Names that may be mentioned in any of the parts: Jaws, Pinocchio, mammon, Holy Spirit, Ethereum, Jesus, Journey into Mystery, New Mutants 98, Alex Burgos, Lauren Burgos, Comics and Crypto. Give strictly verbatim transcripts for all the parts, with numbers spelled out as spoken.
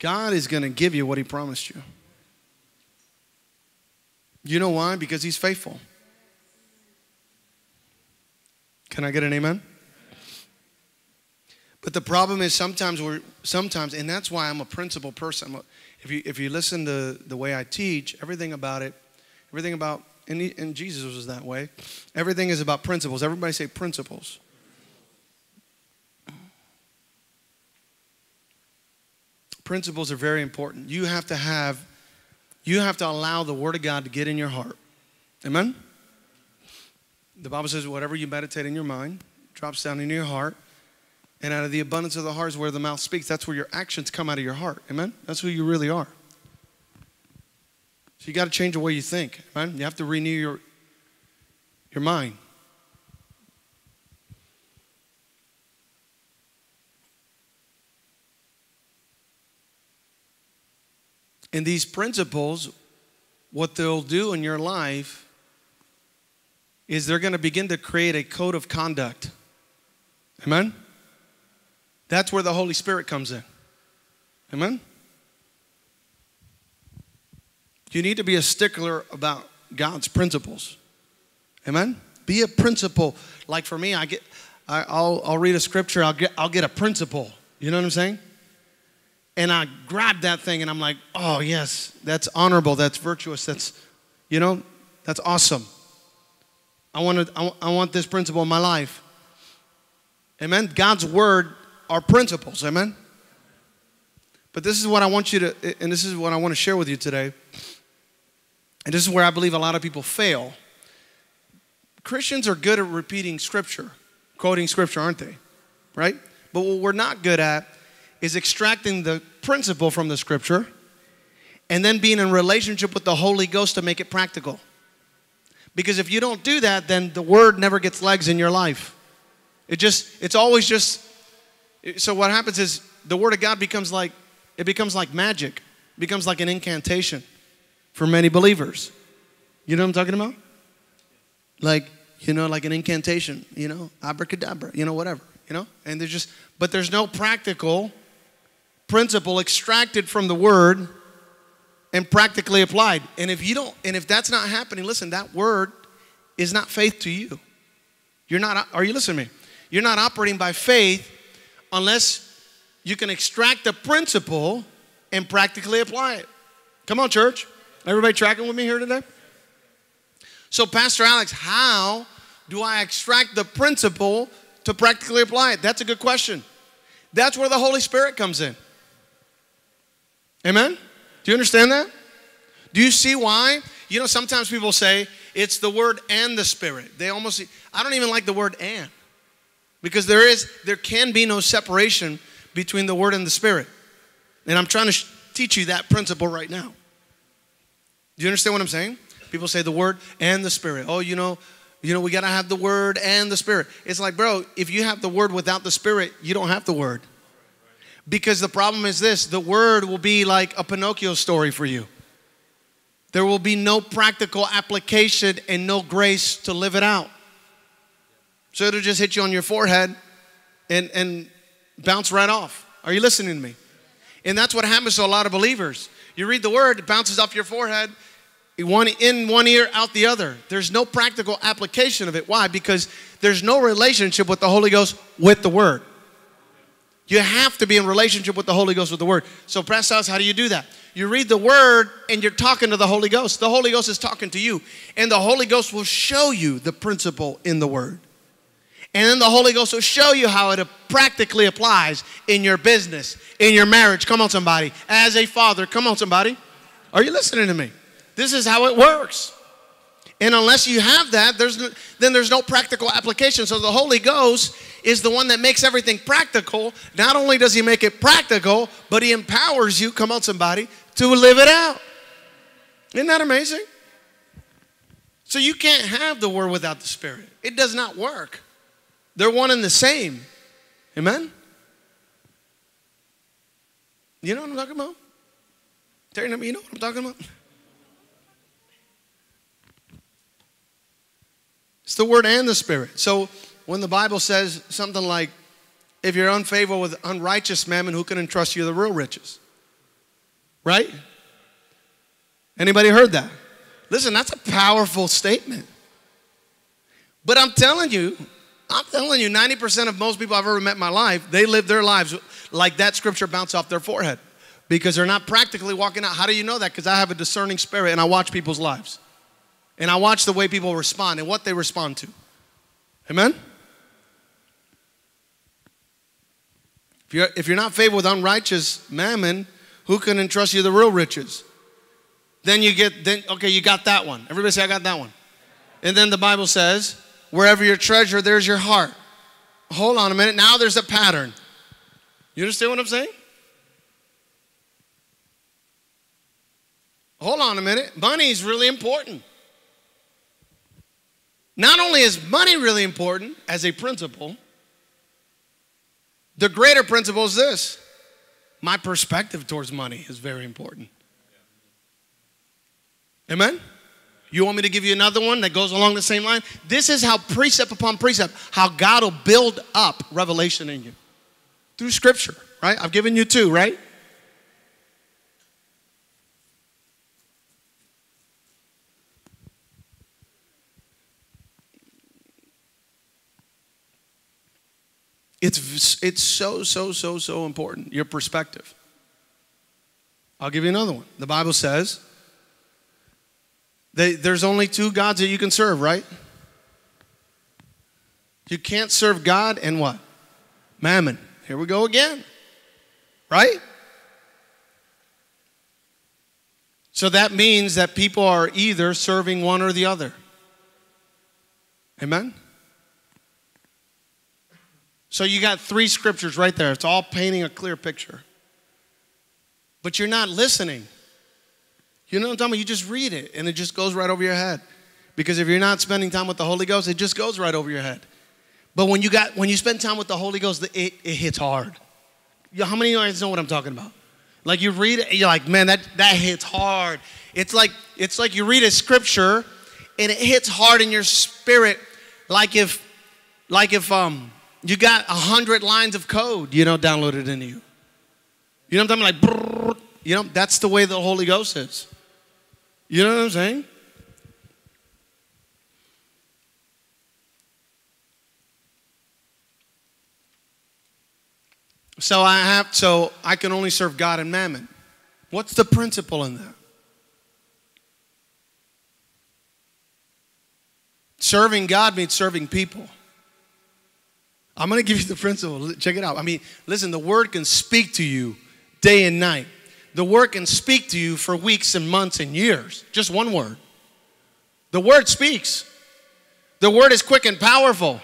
God is going to give you what he promised you. You know why? Because he's faithful. Can I get an amen? But the problem is sometimes we're, sometimes, and that's why I'm a principle person. I'm a, if you, if you listen to the way I teach, everything about it, everything about, and, he, and Jesus was that way. Everything is about principles. Everybody say principles. Principles are very important. You have to have, you have to allow the Word of God to get in your heart. Amen? The Bible says whatever you meditate in your mind drops down into your heart. And out of the abundance of the heart is where the mouth speaks. That's where your actions come out of your heart. Amen? That's who you really are. So you got to change the way you think. Amen? You have to renew your, your mind. And these principles, what they'll do in your life is they're going to begin to create a code of conduct. Amen? That's where the Holy Spirit comes in. Amen? You need to be a stickler about God's principles. Amen? Be a principle. Like for me, I get, I, I'll, I'll read a scripture. I'll get, I'll get a principle. You know what I'm saying? And I grab that thing and I'm like, oh, yes, that's honorable. That's virtuous. That's, you know, that's awesome. I want, to, I, I want this principle in my life. Amen. God's word are principles. Amen. But this is what I want you to, and this is what I want to share with you today. And this is where I believe a lot of people fail. Christians are good at repeating scripture, quoting scripture, aren't they? Right? But what we're not good at is extracting the principle from the scripture and then being in relationship with the Holy Ghost to make it practical. Because if you don't do that, then the word never gets legs in your life. It just, it's always just, so what happens is the word of God becomes like, it becomes like magic. It becomes like an incantation for many believers. You know what I'm talking about? Like, you know, like an incantation, you know, abracadabra, you know, whatever, you know? And there's just, but there's no practical principle extracted from the word and practically applied. And if you don't, and if that's not happening, listen, that word is not faith to you. You're not, are you listening to me? You're not operating by faith unless you can extract the principle and practically apply it. Come on, church. Everybody tracking with me here today? So, Pastor Alex, how do I extract the principle to practically apply it? That's a good question. That's where the Holy Spirit comes in. Amen? Do you understand that? Do you see why? You know, sometimes people say it's the word and the spirit. They almost, I don't even like the word and. Because there is, there can be no separation between the word and the spirit. And I'm trying to teach you that principle right now. Do you understand what I'm saying? People say the word and the spirit. Oh, you know, you know, we got to have the word and the spirit. It's like, bro, if you have the word without the spirit, you don't have the word. Because the problem is this, the word will be like a Pinocchio story for you. There will be no practical application and no grace to live it out. So it'll just hit you on your forehead and, and bounce right off. Are you listening to me? And that's what happens to a lot of believers. You read the word, it bounces off your forehead, one in one ear, out the other. There's no practical application of it. Why? Because there's no relationship with the Holy Ghost with the word. You have to be in relationship with the Holy Ghost with the word. So, Pastor Alex, how do you do that? You read the word and you're talking to the Holy Ghost. The Holy Ghost is talking to you. And the Holy Ghost will show you the principle in the word. And then the Holy Ghost will show you how it practically applies in your business, in your marriage. Come on, somebody. As a father. Come on, somebody. Are you listening to me? This is how it works. And unless you have that, there's no, then there's no practical application. So the Holy Ghost is the one that makes everything practical. Not only does he make it practical, but he empowers you, come on somebody, to live it out. Isn't that amazing? So you can't have the word without the spirit. It does not work. They're one and the same. Amen? You know what I'm talking about? Terry, you know what I'm talking about? It's the word and the spirit. So when the Bible says something like, if you're unfaithful with unrighteous mammon, who can entrust you the real riches? Right? Anybody heard that? Listen, that's a powerful statement. But I'm telling you, I'm telling you, ninety percent of most people I've ever met in my life, they live their lives like that scripture bounced off their forehead because they're not practically walking out. How do you know that? Because I have a discerning spirit and I watch people's lives. And I watch the way people respond and what they respond to. Amen? If you're, if you're not favored with unrighteous mammon, who can entrust you the real riches? Then you get, then okay, you got that one. Everybody say, I got that one. And then the Bible says, wherever your treasure, there's your heart. Hold on a minute. Now there's a pattern. You understand what I'm saying? Hold on a minute. Money is really important. Not only is money really important as a principle, the greater principle is this. My perspective towards money is very important. Amen? You want me to give you another one that goes along the same line? This is how precept upon precept, how God will build up revelation in you. Through scripture, right? I've given you two, right? It's, it's so, so, so, so important, your perspective. I'll give you another one. The Bible says, They, there's only two gods that you can serve, right? You can't serve God and what? Mammon. Here we go again. Right? So that means that people are either serving one or the other. Amen? So you got three scriptures right there. It's all painting a clear picture. But you're not listening. You know what I'm talking about? You just read it, and it just goes right over your head. Because if you're not spending time with the Holy Ghost, it just goes right over your head. But when you, got, when you spend time with the Holy Ghost, it, it hits hard. You, how many of you guys know what I'm talking about? Like you read it, and you're like, man, that, that hits hard. It's like, it's like you read a scripture, and it hits hard in your spirit like if, like if um, you got a hundred lines of code, you know, downloaded into you. You know what I'm talking about? Like, brrr, you know, that's the way the Holy Ghost is. You know what I'm saying? So I have, so I can only serve God and mammon. What's the principle in that? Serving God means serving people. I'm going to give you the principle. Check it out. I mean, listen, the word can speak to you day and night. The word can speak to you for weeks and months and years. Just one word. The word speaks. The word is quick and powerful.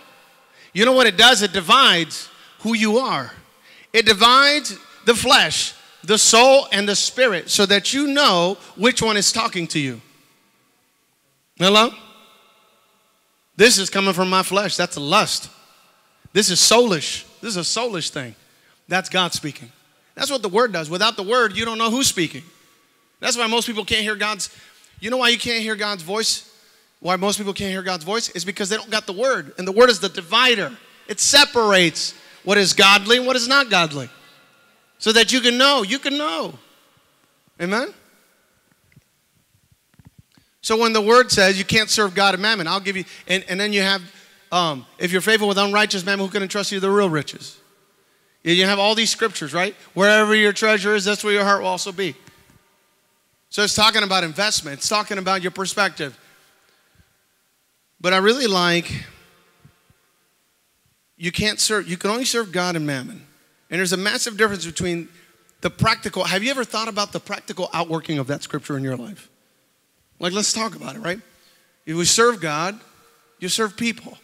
You know what it does? It divides who you are. It divides the flesh, the soul, and the spirit so that you know which one is talking to you. Hello? This is coming from my flesh. That's a lust. This is soulish. This is a soulish thing. That's God speaking. That's what the word does. Without the word, you don't know who's speaking. That's why most people can't hear God's, you know why you can't hear God's voice? Why most people can't hear God's voice is because they don't got the word. And the word is the divider. It separates what is godly and what is not godly. So that you can know, you can know. Amen? So when the word says you can't serve God and mammon, I'll give you, and, and then you have, um, if you're faithful with unrighteous mammon, who can entrust you the real riches? You have all these scriptures, right? Wherever your treasure is, that's where your heart will also be. So it's talking about investment. It's talking about your perspective. But I really like, you can't serve, you can only serve God and mammon. And there's a massive difference between the practical. Have you ever thought about the practical outworking of that scripture in your life? Like, let's talk about it, right? If we serve God, you serve people.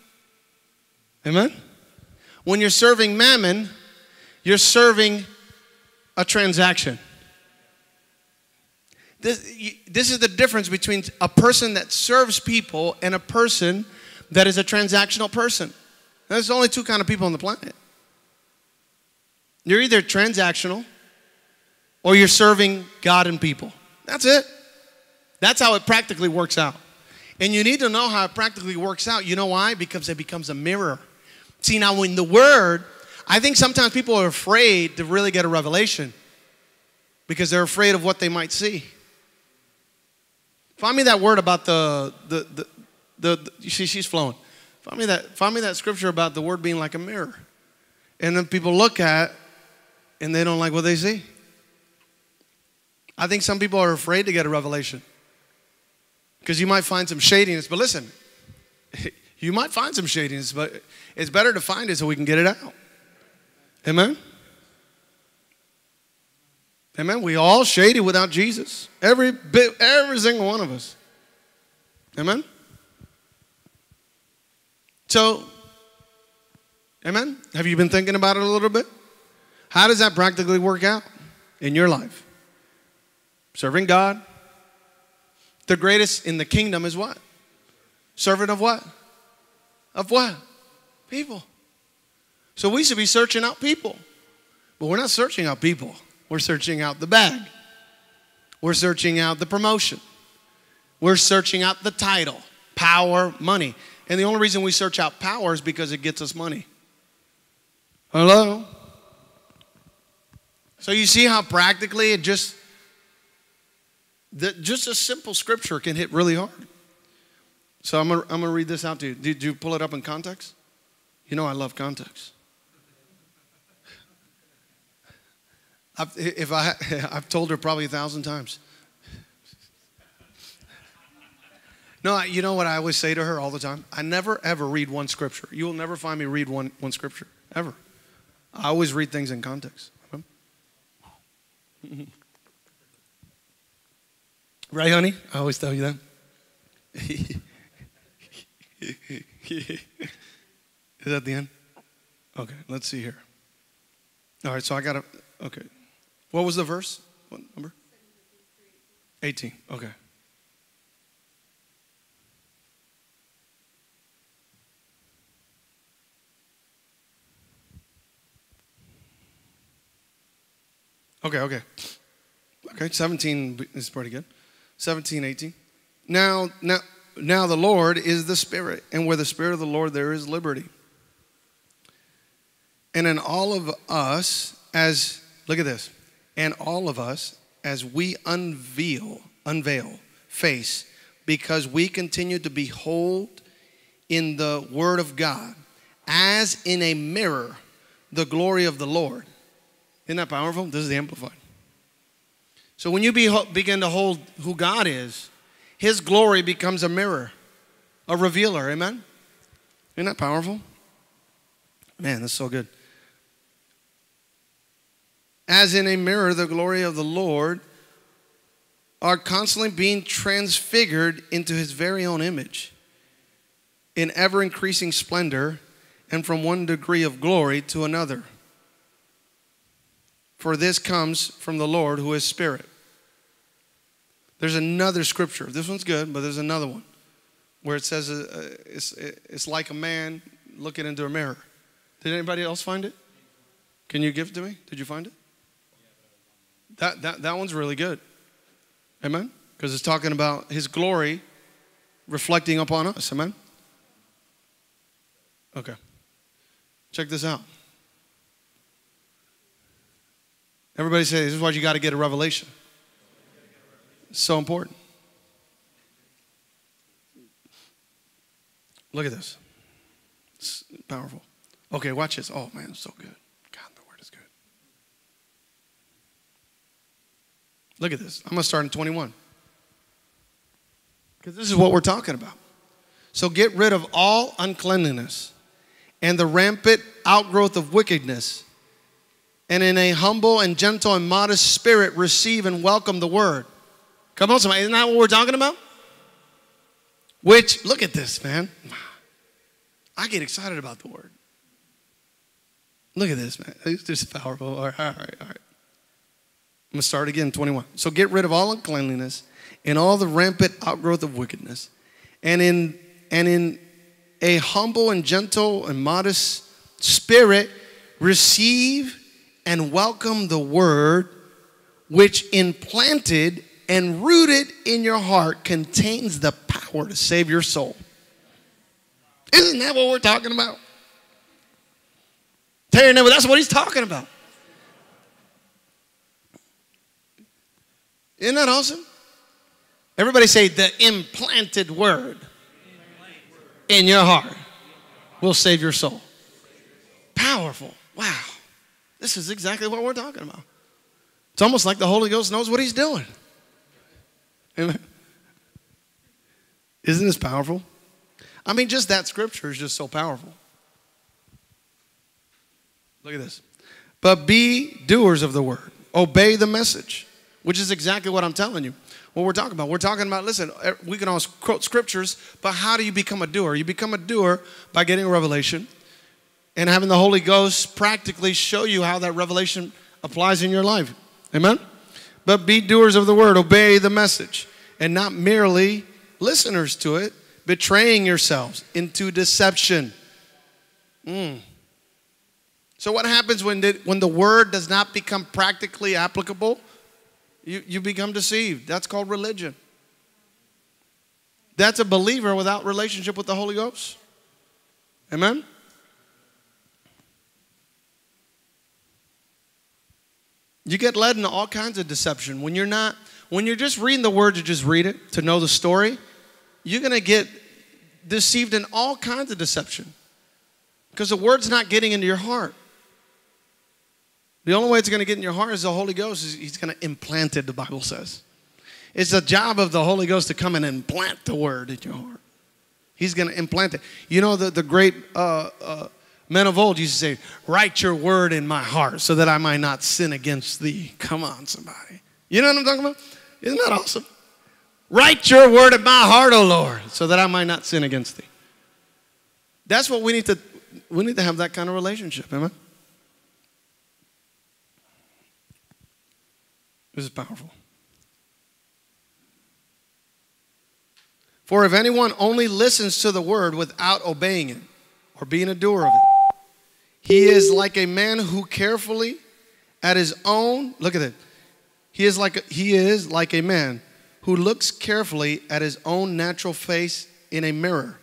Amen? When you're serving mammon, you're serving a transaction. This, this is the difference between a person that serves people and a person that is a transactional person. There's only two kinds of people on the planet. You're either transactional or you're serving God and people. That's it. That's how it practically works out. And you need to know how it practically works out. You know why? Because it becomes a mirror. See, now when the word... I think sometimes people are afraid to really get a revelation. because they're afraid of what they might see. Find me that word about the, the, the, the, the you see, she's flowing. Find me that, find me that scripture about the word being like a mirror. And then people look at it and they don't like what they see. I think some people are afraid to get a revelation because you might find some shadiness. But listen, you might find some shadiness, but it's better to find it so we can get it out. Amen? Amen? We all shady without Jesus. Every bit, every single one of us. Amen? So, amen? Have you been thinking about it a little bit? How does that practically work out in your life? Serving God. The greatest in the kingdom is what? Servant of what? Of what? People. So we should be searching out people. But we're not searching out people. We're searching out the bag. We're searching out the promotion. We're searching out the title, power, money. And the only reason we search out power is because it gets us money. Hello? So you see how practically it just, that just a simple scripture can hit really hard. So I'm gonna, I'm gonna read this out to you. Did you pull it up in context? You know I love context. I've, if I, I've told her probably a thousand times. No, I, you know what I always say to her all the time? I never, ever read one scripture. You will never find me read one, one scripture, ever. I always read things in context. Right, honey? I always tell you that. Is that the end? Okay, let's see here. All right, so I got to, okay. What was the verse? What number? eighteen, okay. Okay, okay. Okay, seventeen is pretty good. seventeen, eighteen. Now, now, now the Lord is the Spirit, and where the Spirit of the Lord, there is liberty. And in all of us, as, look at this, and all of us, as we unveil, unveil, face, because we continue to behold in the word of God, as in a mirror, the glory of the Lord. Isn't that powerful? This is the Amplified. So when you be, begin to hold who God is, his glory becomes a mirror, a revealer, amen? Isn't that powerful? Man, that's so good. As in a mirror, the glory of the Lord are constantly being transfigured into his very own image in ever-increasing splendor and from one degree of glory to another. For this comes from the Lord who is Spirit. There's another scripture. This one's good, but there's another one where it says uh, it's, it's like a man looking into a mirror. Did anybody else find it? Can you give it to me? Did you find it? That, that, that one's really good. Amen? Because it's talking about his glory reflecting upon us. Amen? Okay. Check this out. Everybody say, this is why you got to get a revelation. It's so important. Look at this. It's powerful. Okay, watch this. Oh, man, it's so good. God, the word is good. Look at this. I'm going to start in twenty-one. Because this is what we're talking about. So get rid of all uncleanliness and the rampant outgrowth of wickedness, and in a humble and gentle and modest spirit, receive and welcome the word. Come on, somebody. Isn't that what we're talking about? Which, look at this, man. I get excited about the word. Look at this, man. It's just powerful. All right, all right, all right. I'm going to start again, twenty-one. So get rid of all uncleanliness and all the rampant outgrowth of wickedness. And in, and in a humble and gentle and modest spirit, receive and welcome the word which implanted and rooted in your heart contains the power to save your soul. Isn't that what we're talking about? Tell your neighbor, that's what he's talking about. Isn't that awesome? Everybody say the implanted word in your heart will save your soul. Powerful. Wow. This is exactly what we're talking about. It's almost like the Holy Ghost knows what he's doing. Amen. Isn't this powerful? I mean, just that scripture is just so powerful. Look at this. But be doers of the word. Obey the message, which is exactly what I'm telling you. What we're talking about. We're talking about, listen, we can all quote scriptures, but how do you become a doer? You become a doer by getting a revelation and having the Holy Ghost practically show you how that revelation applies in your life. Amen? But be doers of the word. Obey the message and not merely listeners to it, betraying yourselves into deception. Mm. So what happens when the, when the word does not become practically applicable? You, you become deceived. That's called religion. That's a believer without relationship with the Holy Ghost. Amen? You get led into all kinds of deception. When you're not, when you're just reading the word to just read it, to know the story, you're going to get deceived in all kinds of deception because the word's not getting into your heart. The only way it's going to get in your heart is the Holy Ghost. He's going to implant it, the Bible says. It's the job of the Holy Ghost to come and implant the word in your heart. He's going to implant it. You know, the, the great uh, uh, men of old used to say, write your word in my heart so that I might not sin against thee. Come on, somebody. You know what I'm talking about? Isn't that awesome? Write your word in my heart, O Lord, so that I might not sin against thee. That's what we need to, we need to have that kind of relationship, amen? This is powerful. For if anyone only listens to the word without obeying it or being a doer of it, he is like a man who carefully at his own, look at it, he is like a, he is like a man who looks carefully at his own natural face in a mirror.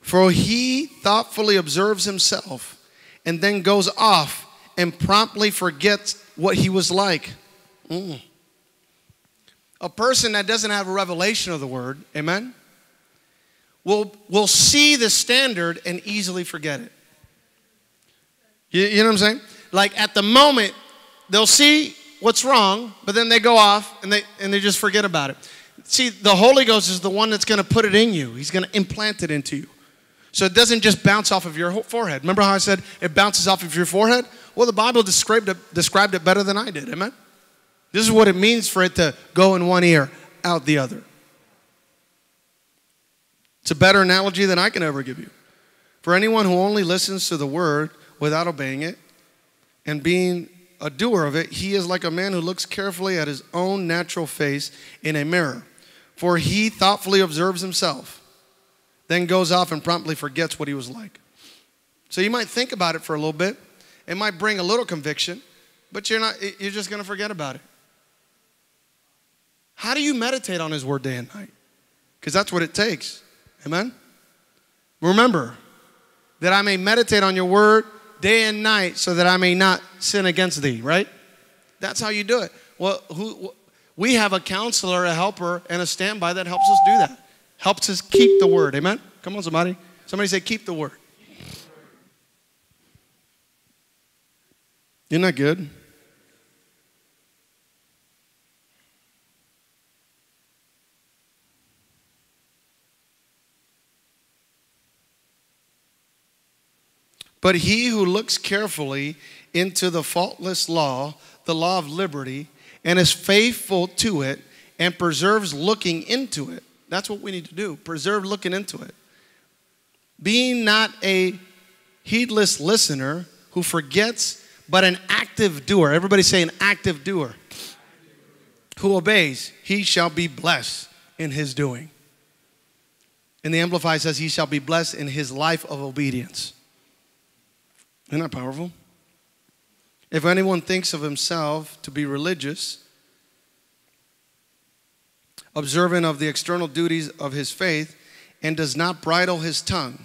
For he thoughtfully observes himself and then goes off and promptly forgets what he was like. Mm. A person that doesn't have a revelation of the word, amen, will, will see the standard and easily forget it. You, you know what I'm saying? Like at the moment, they'll see what's wrong, but then they go off and they, and they just forget about it. See, the Holy Ghost is the one that's going to put it in you. He's going to implant it into you. So it doesn't just bounce off of your forehead. Remember how I said it bounces off of your forehead? Well, the Bible described it, described it better than I did, amen? This is what it means for it to go in one ear, out the other. It's a better analogy than I can ever give you. For anyone who only listens to the word without obeying it and being a doer of it, he is like a man who looks carefully at his own natural face in a mirror. For he thoughtfully observes himself, then goes off and promptly forgets what he was like. So you might think about it for a little bit. It might bring a little conviction, but you're not, you're just going to forget about it. How do you meditate on his word day and night? Because that's what it takes. Amen? Remember that I may meditate on your word day and night so that I may not sin against thee, right? That's how you do it. Well, who, we have a counselor, a helper, and a standby that helps us do that. Helps us keep the word. Amen? Come on, somebody. Somebody say, keep the word. Isn't that good? But he who looks carefully into the faultless law, the law of liberty, and is faithful to it and preserves looking into it. That's what we need to do. Preserve looking into it. Being not a heedless listener who forgets, but an active doer. Everybody say an active doer. Who obeys, he shall be blessed in his doing. And the Amplified says he shall be blessed in his life of obedience. Isn't that powerful? If anyone thinks of himself to be religious, observant of the external duties of his faith, and does not bridle his tongue,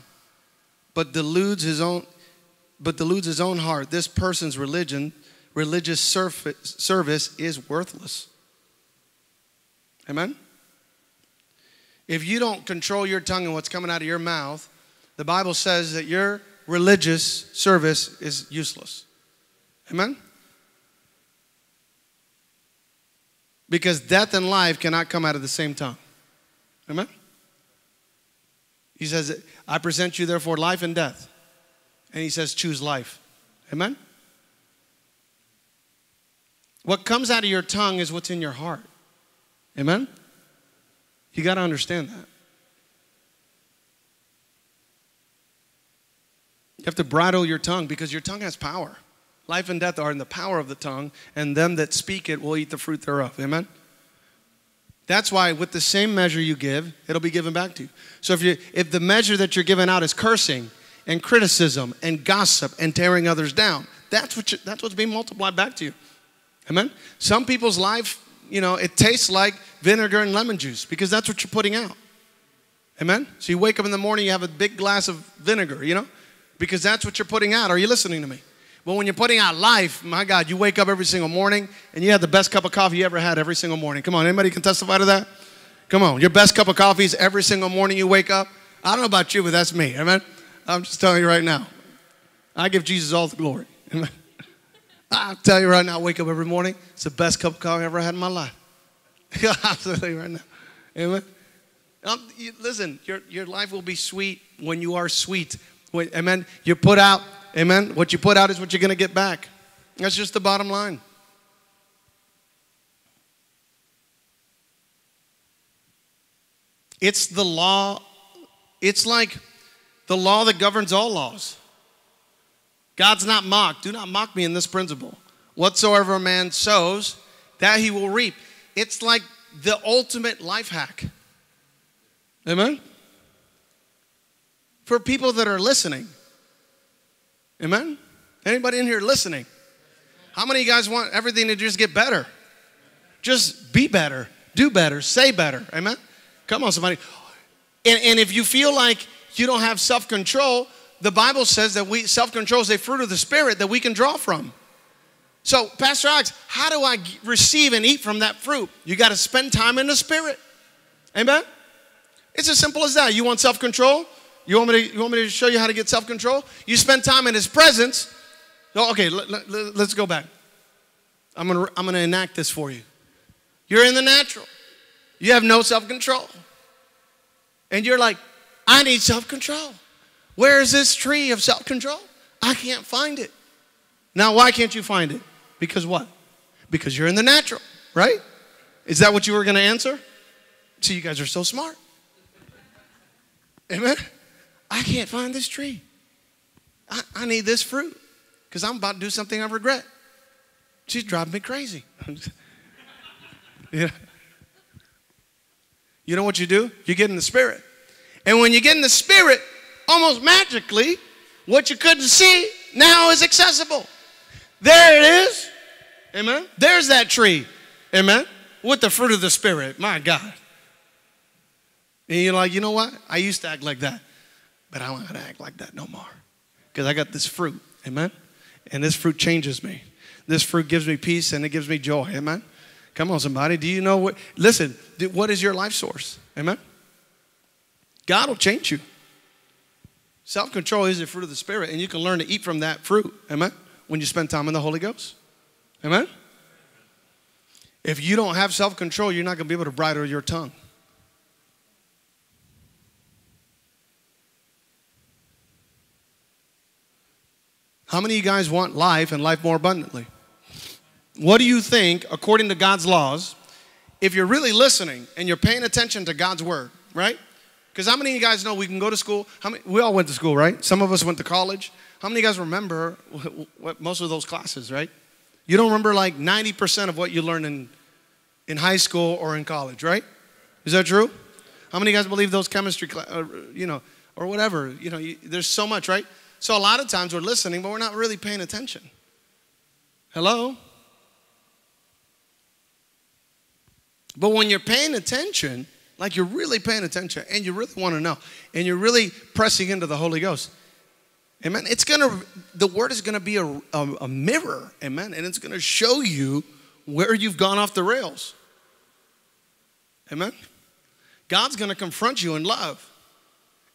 but deludes his own, but deludes his own heart, this person's religion, religious service is worthless. Amen? If you don't control your tongue and what's coming out of your mouth, the Bible says that your religious service is useless. Amen? Because death and life cannot come out of the same tongue. Amen? He says, I present you therefore life and death. And he says, choose life. Amen? What comes out of your tongue is what's in your heart. Amen? You got to understand that. You have to bridle your tongue because your tongue has power. Life and death are in the power of the tongue, and them that speak it will eat the fruit thereof. Amen? That's why with the same measure you give, it'll be given back to you. So if, you, if the measure that you're giving out is cursing and criticism and gossip and tearing others down, that's, what you, that's what's being multiplied back to you. Amen? Some people's life, you know, it tastes like vinegar and lemon juice because that's what you're putting out. Amen? So you wake up in the morning, you have a big glass of vinegar, you know, because that's what you're putting out. Are you listening to me? But when you're putting out life, my God, you wake up every single morning and you have the best cup of coffee you ever had every single morning. Come on, anybody can testify to that? Come on, your best cup of coffee is every single morning you wake up. I don't know about you, but that's me, amen? I'm just telling you right now. I give Jesus all the glory, amen? I'll tell you right now, I wake up every morning, it's the best cup of coffee I've ever had in my life. I'll tell you right now, amen? Um, you, listen, your, your life will be sweet when you are sweet, when, amen? You put out... Amen. What you put out is what you're going to get back. That's just the bottom line. It's the law. It's like the law that governs all laws. God's not mocked. Do not mock me in this principle. Whatsoever a man sows, that he will reap. It's like the ultimate life hack. Amen. For people that are listening. Amen? Anybody in here listening? How many of you guys want everything to just get better? Just be better, do better, say better. Amen? Come on, somebody. And, and if you feel like you don't have self-control, the Bible says that we self-control is a fruit of the Spirit that we can draw from. So, Pastor Alex, how do I receive and eat from that fruit? You got to spend time in the Spirit. Amen? It's as simple as that. You want self-control? You want, me to, you want me to show you how to get self-control? You spend time in his presence. Oh, okay, let, let, let's go back. I'm going to I'm gonna enact this for you. You're in the natural. You have no self-control. And you're like, I need self-control. Where is this tree of self-control? I can't find it. Now, why can't you find it? Because what? Because you're in the natural, right? Is that what you were going to answer? See, you guys are so smart. Amen? I can't find this tree. I, I need this fruit because I'm about to do something I regret. She's driving me crazy. Yeah. You know what you do? You get in the Spirit. And when you get in the Spirit, almost magically, what you couldn't see now is accessible. There it is. Amen. There's that tree. Amen. With the fruit of the Spirit. My God. And you're like, you know what? I used to act like that. But I don't want to act like that no more because I got this fruit, amen? And this fruit changes me. This fruit gives me peace and it gives me joy, amen? Come on, somebody. Do you know what? Listen, what is your life source, amen? God will change you. Self-control is the fruit of the Spirit, and you can learn to eat from that fruit, amen, when you spend time in the Holy Ghost, amen? If you don't have self-control, you're not going to be able to bridle your tongue. How many of you guys want life and life more abundantly? What do you think, according to God's laws, if you're really listening and you're paying attention to God's word, right? Because how many of you guys know we can go to school? How many, we all went to school, right? Some of us went to college. How many of you guys remember what, what, most of those classes, right? You don't remember like ninety percent of what you learned in, in high school or in college, right? Is that true? How many of you guys believe those chemistry, uh, you know, or whatever? You know, you, there's so much, right? So a lot of times we're listening, but we're not really paying attention. Hello? But when you're paying attention, like you're really paying attention and you really want to know and you're really pressing into the Holy Ghost, amen, it's going to, the word is going to be a, a, a mirror, amen, and it's going to show you where you've gone off the rails. Amen? God's going to confront you in love.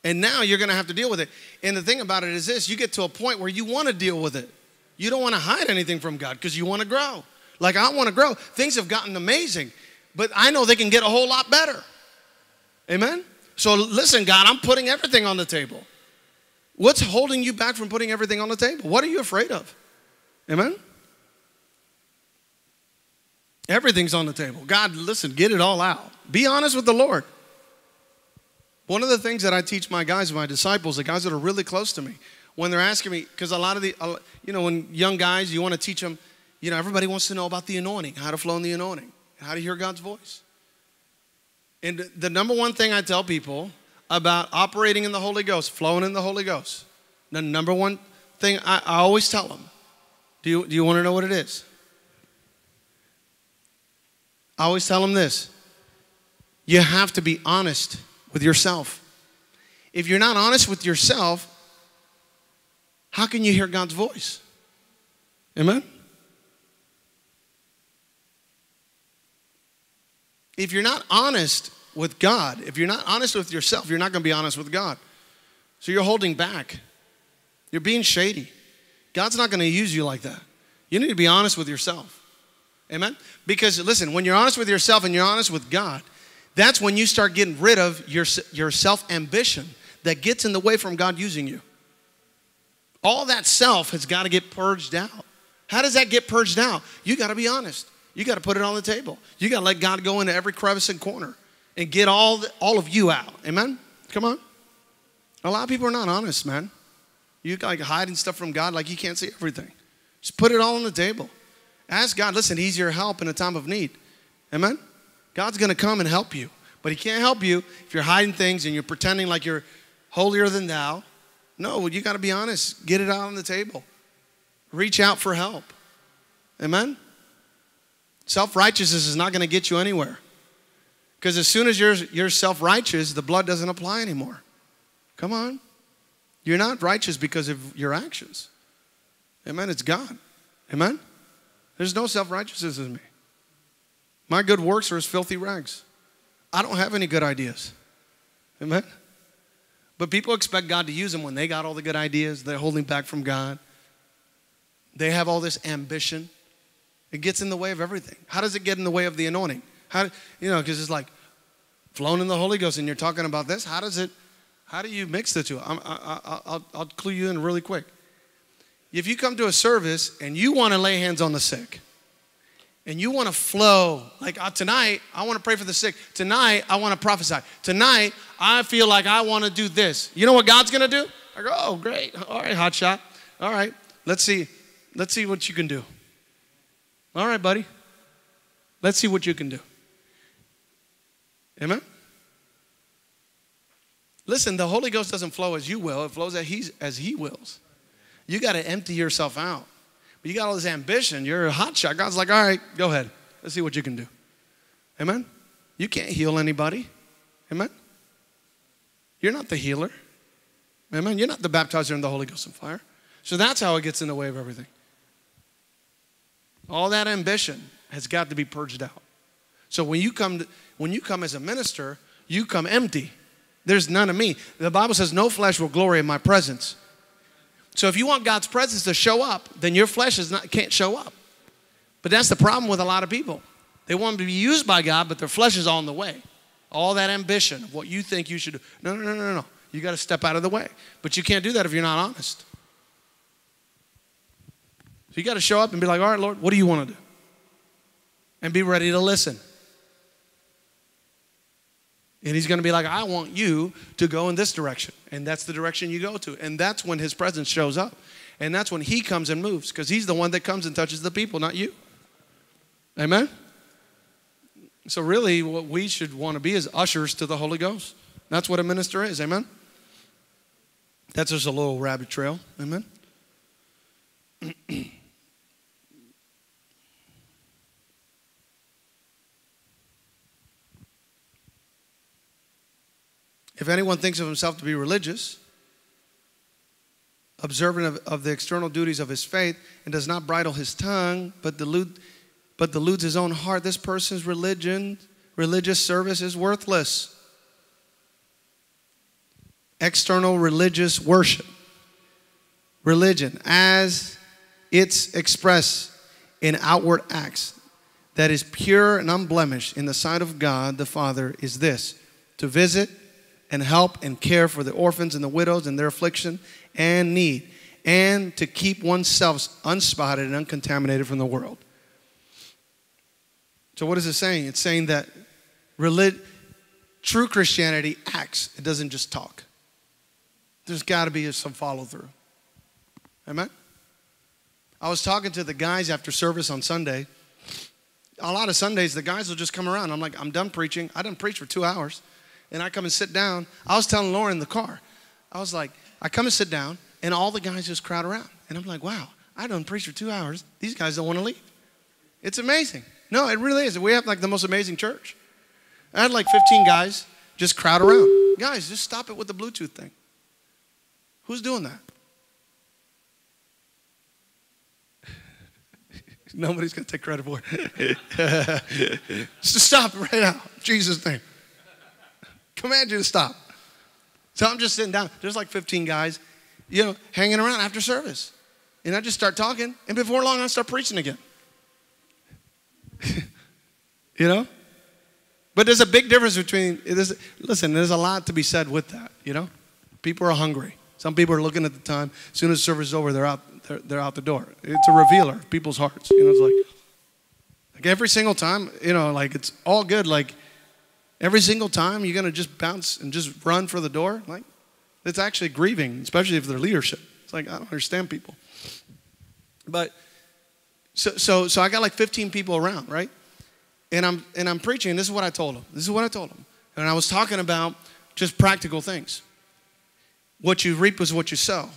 And now you're going to have to deal with it. And the thing about it is this, you get to a point where you want to deal with it. You don't want to hide anything from God because you want to grow. Like, I want to grow. Things have gotten amazing, but I know they can get a whole lot better. Amen? So listen, God, I'm putting everything on the table. What's holding you back from putting everything on the table? What are you afraid of? Amen? Everything's on the table. God, listen, get it all out. Be honest with the Lord. One of the things that I teach my guys, my disciples, the guys that are really close to me, when they're asking me, because a lot of the, you know, when young guys, you want to teach them, you know, everybody wants to know about the anointing, how to flow in the anointing, how to hear God's voice. And the number one thing I tell people about operating in the Holy Ghost, flowing in the Holy Ghost, the number one thing I, I always tell them, do you, do you want to know what it is? I always tell them this. You have to be honest with yourself. If you're not honest with yourself, how can you hear God's voice? Amen? If you're not honest with God, if you're not honest with yourself, you're not going to be honest with God. So you're holding back. You're being shady. God's not going to use you like that. You need to be honest with yourself. Amen? Because listen, when you're honest with yourself and you're honest with God, that's when you start getting rid of your, your self-ambition that gets in the way from God using you. All that self has got to get purged out. How does that get purged out? You got to be honest. You got to put it on the table. You got to let God go into every crevice and corner and get all, the, all of you out. Amen? Come on. A lot of people are not honest, man. You're like hiding stuff from God like you can't see everything. Just put it all on the table. Ask God, listen, he's your help in a time of need. Amen? God's going to come and help you. But he can't help you if you're hiding things and you're pretending like you're holier than thou. No, you got to be honest. Get it out on the table. Reach out for help. Amen? Self-righteousness is not going to get you anywhere. Because as soon as you're, you're self-righteous, the blood doesn't apply anymore. Come on. You're not righteous because of your actions. Amen? It's God. Amen? There's no self-righteousness in me. My good works are as filthy rags. I don't have any good ideas. Amen? But people expect God to use them when they got all the good ideas. They're holding back from God. They have all this ambition. It gets in the way of everything. How does it get in the way of the anointing? How, you know, because it's like flowing in the Holy Ghost and you're talking about this. How does it, how do you mix the two? I'm, I, I, I'll, I'll clue you in really quick. If you come to a service and you want to lay hands on the sick and you want to flow, like uh, tonight, I want to pray for the sick. Tonight, I want to prophesy. Tonight, I feel like I want to do this. You know what God's going to do? I go, oh, great. All right, hot shot. All right, let's see. Let's see what you can do. All right, buddy. Let's see what you can do. Amen? Listen, the Holy Ghost doesn't flow as you will. It flows as, he's, as he wills. You got to empty yourself out. But you got all this ambition. You're a hotshot. God's like, all right, go ahead. Let's see what you can do. Amen? You can't heal anybody. Amen? You're not the healer. Amen? You're not the baptizer in the Holy Ghost and fire. So that's how it gets in the way of everything. All that ambition has got to be purged out. So when you come, to, when you come as a minister, you come empty. There's none of me. The Bible says no flesh will glory in my presence. So if you want God's presence to show up, then your flesh is not, can't show up. But that's the problem with a lot of people. They want to be used by God, but their flesh is on the way. All that ambition of what you think you should do. No, no, no, no, no. You got to step out of the way. But you can't do that if you're not honest. So you got to show up and be like, all right, Lord, what do you want to do? And be ready to listen. And he's going to be like, I want you to go in this direction. And that's the direction you go to. And that's when his presence shows up. And that's when he comes and moves. Because he's the one that comes and touches the people, not you. Amen? So really, what we should want to be is ushers to the Holy Ghost. That's what a minister is. Amen? That's just a little rabbit trail. Amen? If anyone thinks of himself to be religious, observant of, of the external duties of his faith, and does not bridle his tongue, but, delude, but deludes his own heart, this person's religion religious service is worthless. External religious worship, religion as it's expressed in outward acts that is pure and unblemished in the sight of God the Father is this, to visit and help and care for the orphans and the widows in their affliction and need, and to keep oneself unspotted and uncontaminated from the world. So what is it saying? It's saying that relig- true Christianity acts. It doesn't just talk. There's got to be some follow-through. Amen? I was talking to the guys after service on Sunday. A lot of Sundays, the guys will just come around. I'm like, I'm done preaching. I done preached for two hours. And I come and sit down. I was telling Lauren in the car. I was like, I come and sit down, and all the guys just crowd around. And I'm like, wow, I done preached for two hours. These guys don't want to leave. It's amazing. No, it really is. We have like the most amazing church. I had like fifteen guys just crowd around. Guys, just stop it with the Bluetooth thing. Who's doing that? Nobody's going to take credit for it. Just stop it right now. In Jesus' name. Command you to stop. So I'm just sitting down. There's like fifteen guys, you know, hanging around after service. And I just start talking. And before long, I start preaching again. You know? But there's a big difference between, there's, listen, there's a lot to be said with that, you know? People are hungry. Some people are looking at the time. As soon as service is over, they're out, they're, they're out the door. It's a revealer of people's hearts. You know, it's like, like every single time, you know, like it's all good. Like every single time you're going to just bounce and just run for the door. Like it's actually grieving, especially if they're leadership. It's like, I don't understand people. But so, so, so I got like fifteen people around, right? And I'm, and I'm preaching. This is what I told them. This is what I told them. And I was talking about just practical things. What you reap is what you sow.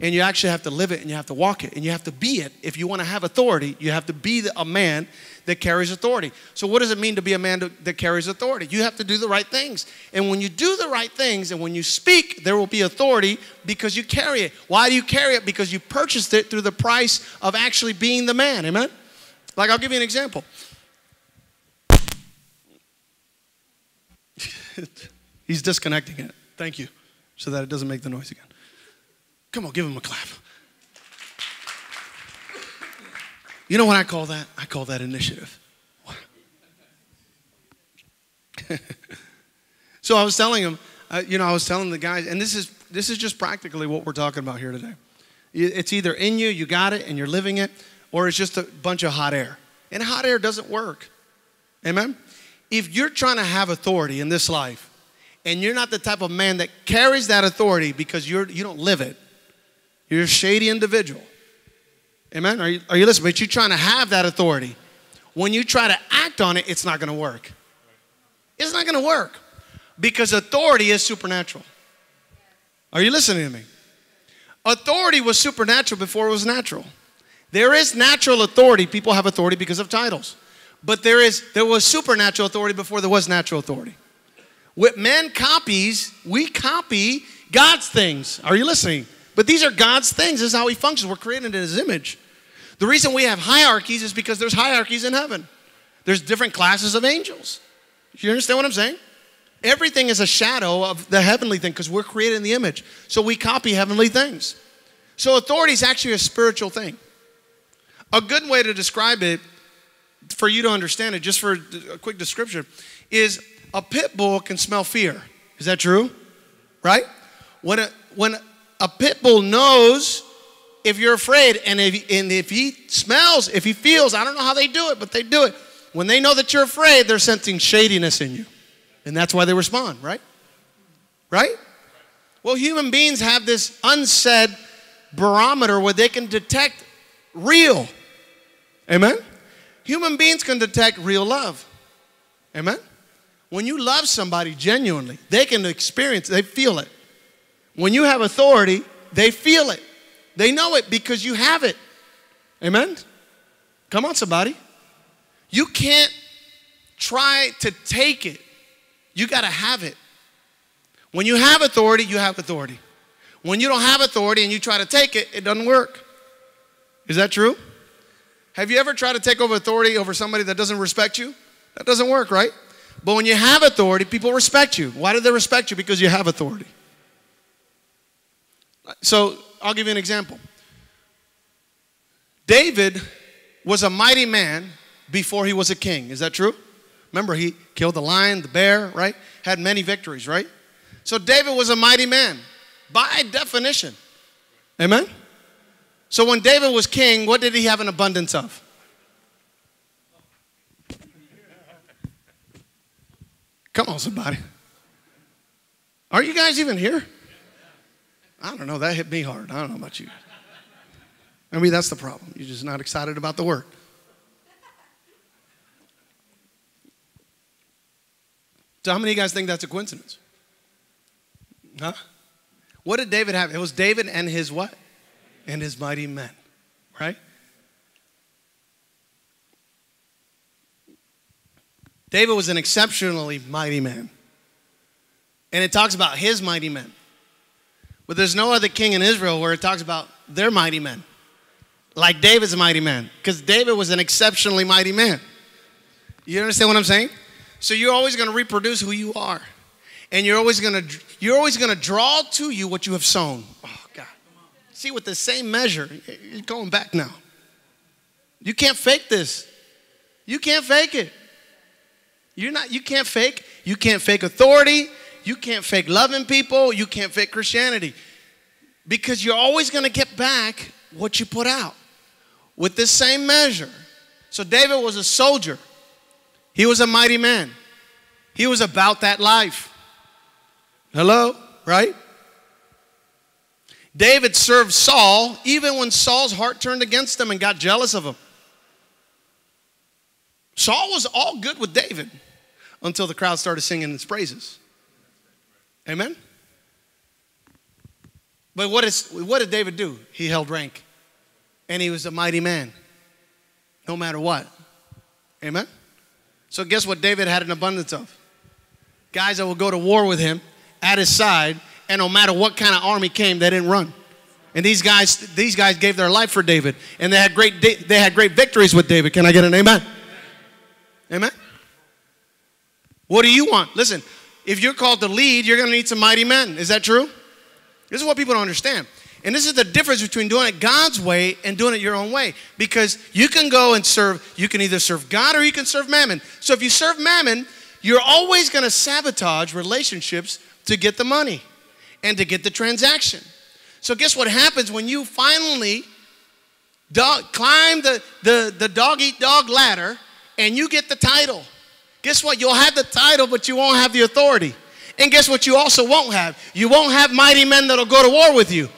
And you actually have to live it, and you have to walk it, and you have to be it. If you want to have authority, you have to be the, a man that carries authority. So what does it mean to be a man to, that carries authority? You have to do the right things. And when you do the right things and when you speak, there will be authority because you carry it. Why do you carry it? Because you purchased it through the price of actually being the man. Amen? Like I'll give you an example. He's disconnecting it. Thank you. So that it doesn't make the noise again. Come on, give him a clap. You know what I call that? I call that initiative. So I was telling him, uh, you know, I was telling the guys, and this is, this is just practically what we're talking about here today. It's either in you, you got it, and you're living it, or it's just a bunch of hot air. And hot air doesn't work. Amen? If you're trying to have authority in this life, and you're not the type of man that carries that authority because you're, you don't live it. You're a shady individual. Amen? Are you, are you listening? But you're trying to have that authority. When you try to act on it, it's not going to work. It's not going to work because authority is supernatural. Are you listening to me? Authority was supernatural before it was natural. There is natural authority. People have authority because of titles. But there is, there was supernatural authority before there was natural authority. What man copies, we copy God's things. Are you listening? But these are God's things. This is how he functions. We're created in his image. The reason we have hierarchies is because there's hierarchies in heaven. There's different classes of angels. You understand what I'm saying? Everything is a shadow of the heavenly thing because we're created in the image. So we copy heavenly things. So authority is actually a spiritual thing. A good way to describe it, for you to understand it, just for a quick description, is a pit bull can smell fear. Is that true? Right? When a, when a pit bull knows if you're afraid, and if, and if he smells, if he feels, I don't know how they do it, but they do it. When they know that you're afraid, they're sensing shadiness in you. And that's why they respond, right? Right? Well, human beings have this unsaid barometer where they can detect real. Amen? Human beings can detect real love. Amen? When you love somebody genuinely, they can experience, they feel it. When you have authority, they feel it. They know it because you have it. Amen? Come on, somebody. You can't try to take it. You got to have it. When you have authority, you have authority. When you don't have authority and you try to take it, it doesn't work. Is that true? Have you ever tried to take over authority over somebody that doesn't respect you? That doesn't work, right? But when you have authority, people respect you. Why do they respect you? Because you have authority. So I'll give you an example. David was a mighty man before he was a king. Is that true? Remember, he killed the lion, the bear, right? Had many victories, right? So David was a mighty man by definition. Amen? So when David was king, what did he have an abundance of? Come on, somebody. Are you guys even here? I don't know. That hit me hard. I don't know about you. I mean, that's the problem. You're just not excited about the word. So how many of you guys think that's a coincidence? Huh? What did David have? It was David and his what? And his mighty men, right? David was an exceptionally mighty man. And it talks about his mighty men. But there's no other king in Israel where it talks about their mighty men. Like David's mighty man. Because David was an exceptionally mighty man. You understand what I'm saying? So you're always going to reproduce who you are. And you're always going to you're always going to draw to you what you have sown. Oh, God. See, with the same measure, you're going back now. You can't fake this. You can't fake it. You're not, you can't fake. You can't fake authority. You can't fake loving people. You can't fake Christianity. Because you're always going to get back what you put out with the same measure. So David was a soldier. He was a mighty man. He was about that life. Hello? Right? David served Saul even when Saul's heart turned against him and got jealous of him. Saul was all good with David until the crowd started singing his praises. Amen? But what, is, what did David do? He held rank. And he was a mighty man. No matter what. Amen? So guess what David had an abundance of? Guys that would go to war with him at his side. And no matter what kind of army came, they didn't run. And these guys, these guys gave their life for David. And they had great, they had great victories with David. Can I get an amen? Amen? What do you want? Listen, if you're called to lead, you're going to need some mighty men. Is that true? This is what people don't understand. And this is the difference between doing it God's way and doing it your own way. Because you can go and serve, you can either serve God or you can serve mammon. So if you serve mammon, you're always going to sabotage relationships to get the money and to get the transaction. So guess what happens when you finally dog, climb the, the, the dog-eat-dog ladder and you get the title? Guess what? You'll have the title, but you won't have the authority. And guess what you also won't have? You won't have mighty men that'll go to war with you.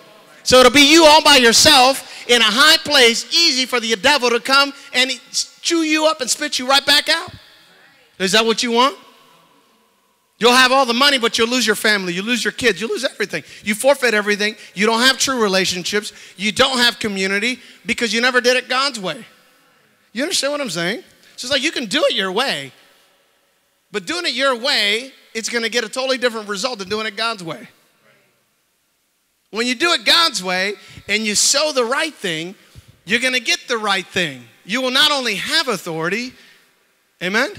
So it'll be you all by yourself in a high place, easy for the devil to come and chew you up and spit you right back out. Is that what you want? You'll have all the money, but you'll lose your family. You lose your kids. You lose everything. You forfeit everything. You don't have true relationships. You don't have community because you never did it God's way. You understand what I'm saying? So it's like you can do it your way, but doing it your way, it's going to get a totally different result than doing it God's way. When you do it God's way and you sow the right thing, you're going to get the right thing. You will not only have authority, amen,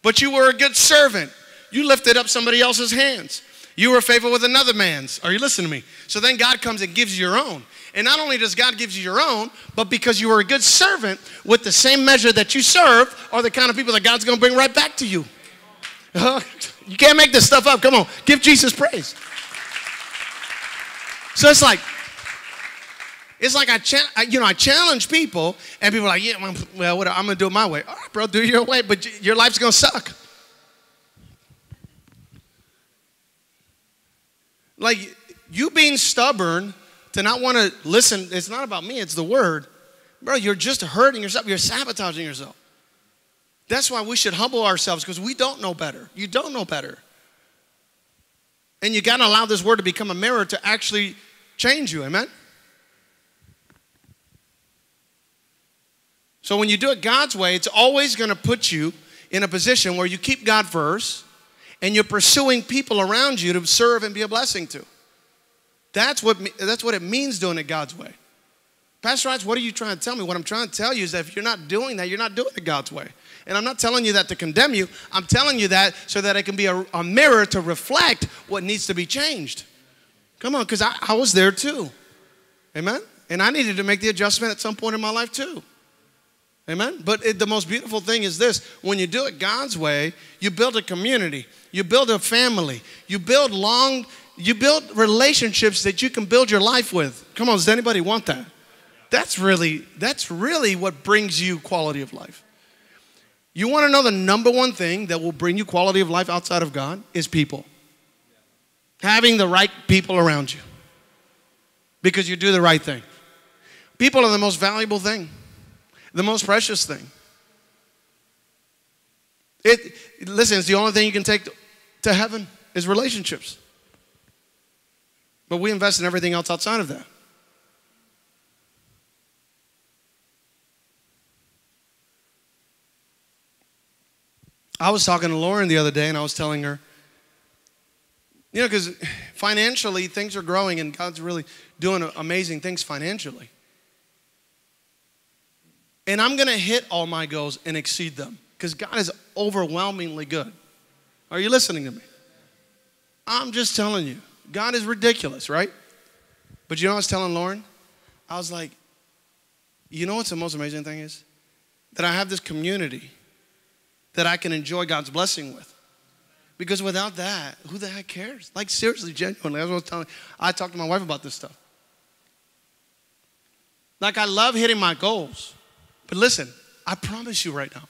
but you were a good servant. You lifted up somebody else's hands. You were faithful with another man's. Are you listening to me? So then God comes and gives you your own. And not only does God give you your own, but because you were a good servant with the same measure that you served are the kind of people that God's going to bring right back to you. You can't make this stuff up. Come on. Give Jesus praise. So it's like, it's like I, I you know, I challenge people and people are like, yeah, well, what, I'm going to do it my way. All right, bro, do it your way, but your life's going to suck. Like you being stubborn to not want to listen, it's not about me, it's the word. Bro, you're just hurting yourself. You're sabotaging yourself. That's why we should humble ourselves because we don't know better. You don't know better. And you got to allow this word to become a mirror to actually change you. Amen? So when you do it God's way, it's always going to put you in a position where you keep God first and you're pursuing people around you to serve and be a blessing to. That's what, that's what it means doing it God's way. Pastor Rich, what are you trying to tell me? What I'm trying to tell you is that if you're not doing that, you're not doing it God's way. And I'm not telling you that to condemn you. I'm telling you that so that it can be a, a mirror to reflect what needs to be changed. Come on, because I, I was there too. Amen? And I needed to make the adjustment at some point in my life too. Amen? But it, the most beautiful thing is this. When you do it God's way, you build a community. You build a family. You build long, you build relationships that you can build your life with. Come on, does anybody want that? That's really, that's really what brings you quality of life. You want to know the number one thing that will bring you quality of life outside of God is people. Having the right people around you. Because you do the right thing. People are the most valuable thing. The most precious thing. It, listen, it's the only thing you can take to, to heaven is relationships. But we invest in everything else outside of that. I was talking to Lauren the other day and I was telling her, you know, because financially things are growing and God's really doing amazing things financially. And I'm going to hit all my goals and exceed them because God is overwhelmingly good. Are you listening to me? I'm just telling you, God is ridiculous, right? But you know what I was telling Lauren? I was like, you know what's the most amazing thing is? That I have this community that I can enjoy God's blessing with. Because without that, who the heck cares? Like seriously, genuinely, that's what I was telling you. I talked to my wife about this stuff. Like I love hitting my goals. But listen, I promise you right now,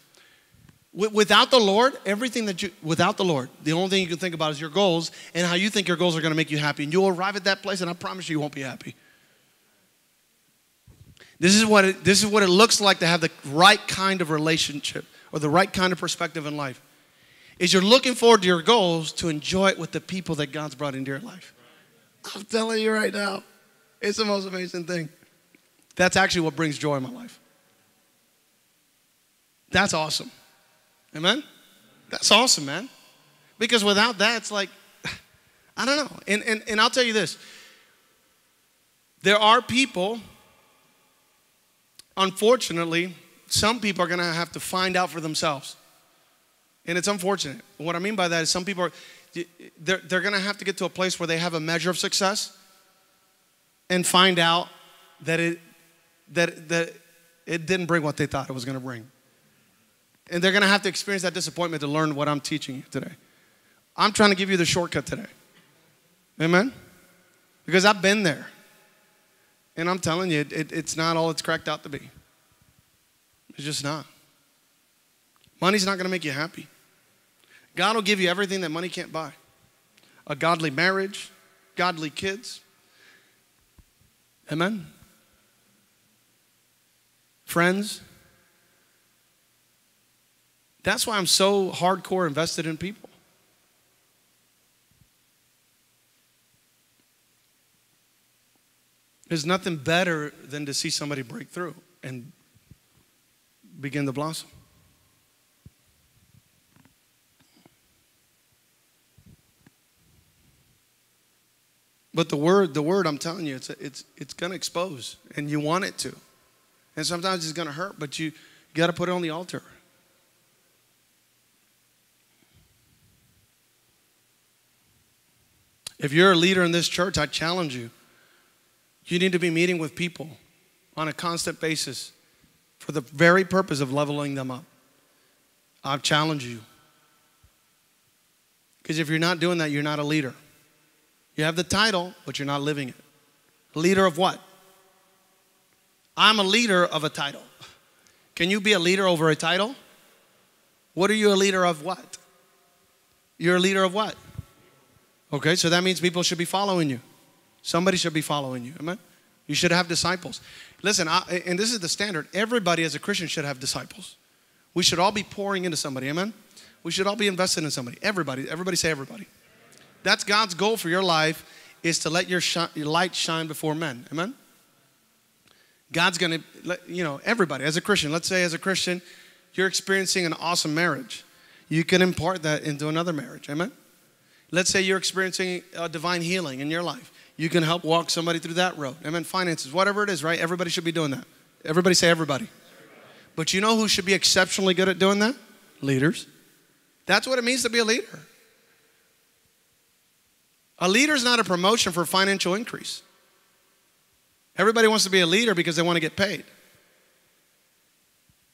without the Lord, everything that you, without the Lord, the only thing you can think about is your goals and how you think your goals are going to make you happy. And you'll arrive at that place and I promise you, you won't be happy. This is what it, this is what it looks like to have the right kind of relationship or the right kind of perspective in life. Is you're looking forward to your goals to enjoy it with the people that God's brought into your life. I'm telling you right now, it's the most amazing thing. That's actually what brings joy in my life. That's awesome. Amen? That's awesome, man. Because without that, it's like, I don't know. And, and, and I'll tell you this. There are people, unfortunately, some people are going to have to find out for themselves. And it's unfortunate. What I mean by that is some people, are, they're, they're going to have to get to a place where they have a measure of success and find out that it, that, that it didn't bring what they thought it was going to bring. And they're going to have to experience that disappointment to learn what I'm teaching you today. I'm trying to give you the shortcut today. Amen? Because I've been there. And I'm telling you, it, it, it's not all it's cracked out to be. It's just not. Money's not going to make you happy. God will give you everything that money can't buy. A godly marriage, godly kids. Amen? Friends. That's why I'm so hardcore invested in people. There's nothing better than to see somebody break through and begin to blossom. But the word, the word, I'm telling you, it's it's it's going to expose, and you want it to. And sometimes it's going to hurt, but you got to put it on the altar. If you're a leader in this church, I challenge you. You need to be meeting with people on a constant basis for the very purpose of leveling them up. I challenge you. Because if you're not doing that, you're not a leader. You have the title, but you're not living it. Leader of what? I'm a leader of a title. Can you be a leader over a title? What are you a leader of what? You're a leader of what? Okay, so that means people should be following you. Somebody should be following you. Amen? You should have disciples. Listen, I, and this is the standard. Everybody as a Christian should have disciples. We should all be pouring into somebody. Amen? We should all be invested in somebody. Everybody. Everybody say everybody. That's God's goal for your life is to let your, shi your light shine before men. Amen? God's going to, you know, everybody as a Christian. Let's say as a Christian, you're experiencing an awesome marriage. You can impart that into another marriage. Amen? Let's say you're experiencing a divine healing in your life. You can help walk somebody through that road. Amen. Finances, whatever it is, right? Everybody should be doing that. Everybody say everybody. everybody. But you know who should be exceptionally good at doing that? Leaders. That's what it means to be a leader. A leader is not a promotion for financial increase. Everybody wants to be a leader because they want to get paid.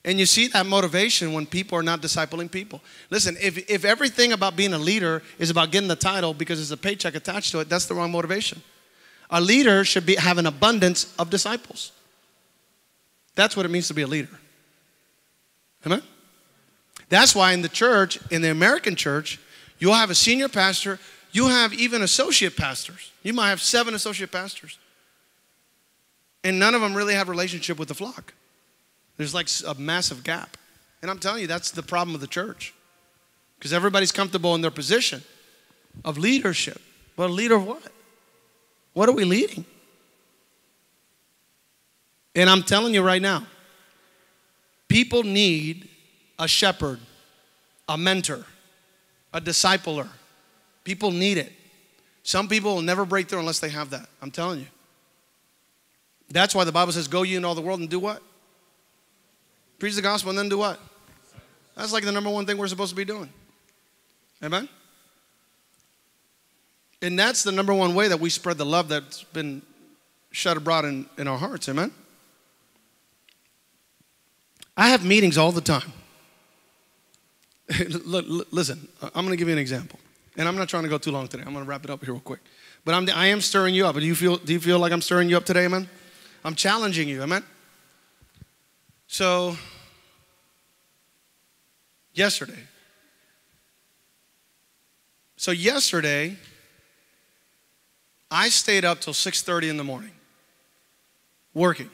And you see that motivation when people are not discipling people. Listen, if, if everything about being a leader is about getting the title because there's a paycheck attached to it, that's the wrong motivation. A leader should be, have an abundance of disciples. That's what it means to be a leader. Amen? That's why in the church, in the American church, you'll have a senior pastor, you'll have even associate pastors. You might have seven associate pastors. And none of them really have a relationship with the flock. There's like a massive gap. And I'm telling you, that's the problem of the church. Because everybody's comfortable in their position of leadership. But a leader of what? What are we leading? And I'm telling you right now, people need a shepherd, a mentor, a discipler. People need it. Some people will never break through unless they have that. I'm telling you. That's why the Bible says, go ye into all the world and do what? Preach the gospel and then do what? That's like the number one thing we're supposed to be doing. Amen? And that's the number one way that we spread the love that's been shed abroad in, in our hearts. Amen? I have meetings all the time. Listen, I'm going to give you an example. And I'm not trying to go too long today. I'm going to wrap it up here real quick. But I'm, I am stirring you up. Do you feel, do you feel like I'm stirring you up today? Amen? I'm challenging you. Amen? So, yesterday. So yesterday, I stayed up till six thirty in the morning, working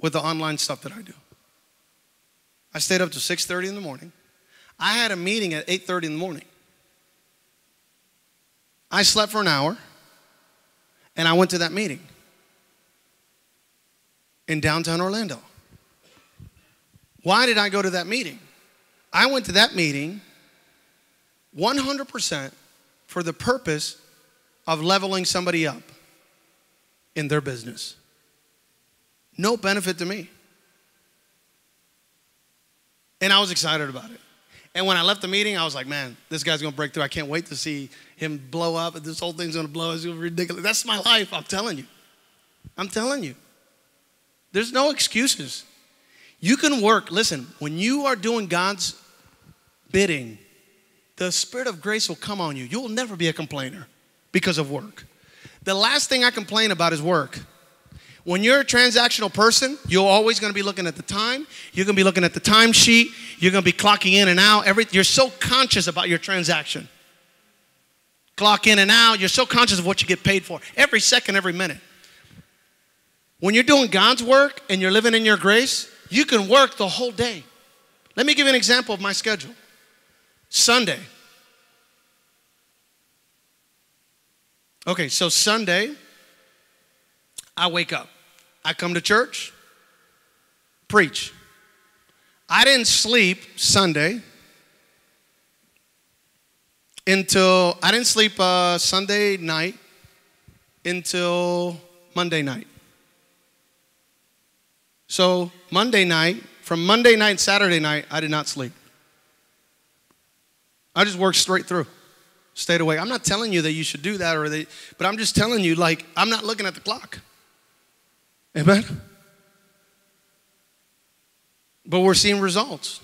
with the online stuff that I do. I stayed up till six thirty in the morning. I had a meeting at eight thirty in the morning. I slept for an hour, and I went to that meeting in downtown Orlando. Why did I go to that meeting? I went to that meeting one hundred percent for the purpose of leveling somebody up in their business. No benefit to me. And I was excited about it. And when I left the meeting, I was like, man, this guy's going to break through. I can't wait to see him blow up. This whole thing's going to blow up. It's going to be ridiculous. That's my life. I'm telling you. I'm telling you. There's no excuses. You can work. Listen, when you are doing God's bidding, the spirit of grace will come on you. You will never be a complainer because of work. The last thing I complain about is work. When you're a transactional person, you're always going to be looking at the time. You're going to be looking at the timesheet. You're going to be clocking in and out. Every, you're so conscious about your transaction. Clock in and out. You're so conscious of what you get paid for. Every second, every minute. When you're doing God's work and you're living in your grace, you can work the whole day. Let me give you an example of my schedule. Sunday. Okay, so Sunday, I wake up. I come to church, preach. I didn't sleep Sunday until, I didn't sleep uh, Sunday night until Monday night. So Monday night, from Monday night and Saturday night, I did not sleep. I just worked straight through, stayed awake. I'm not telling you that you should do that, or that, but I'm just telling you, like, I'm not looking at the clock. Amen? But we're seeing results.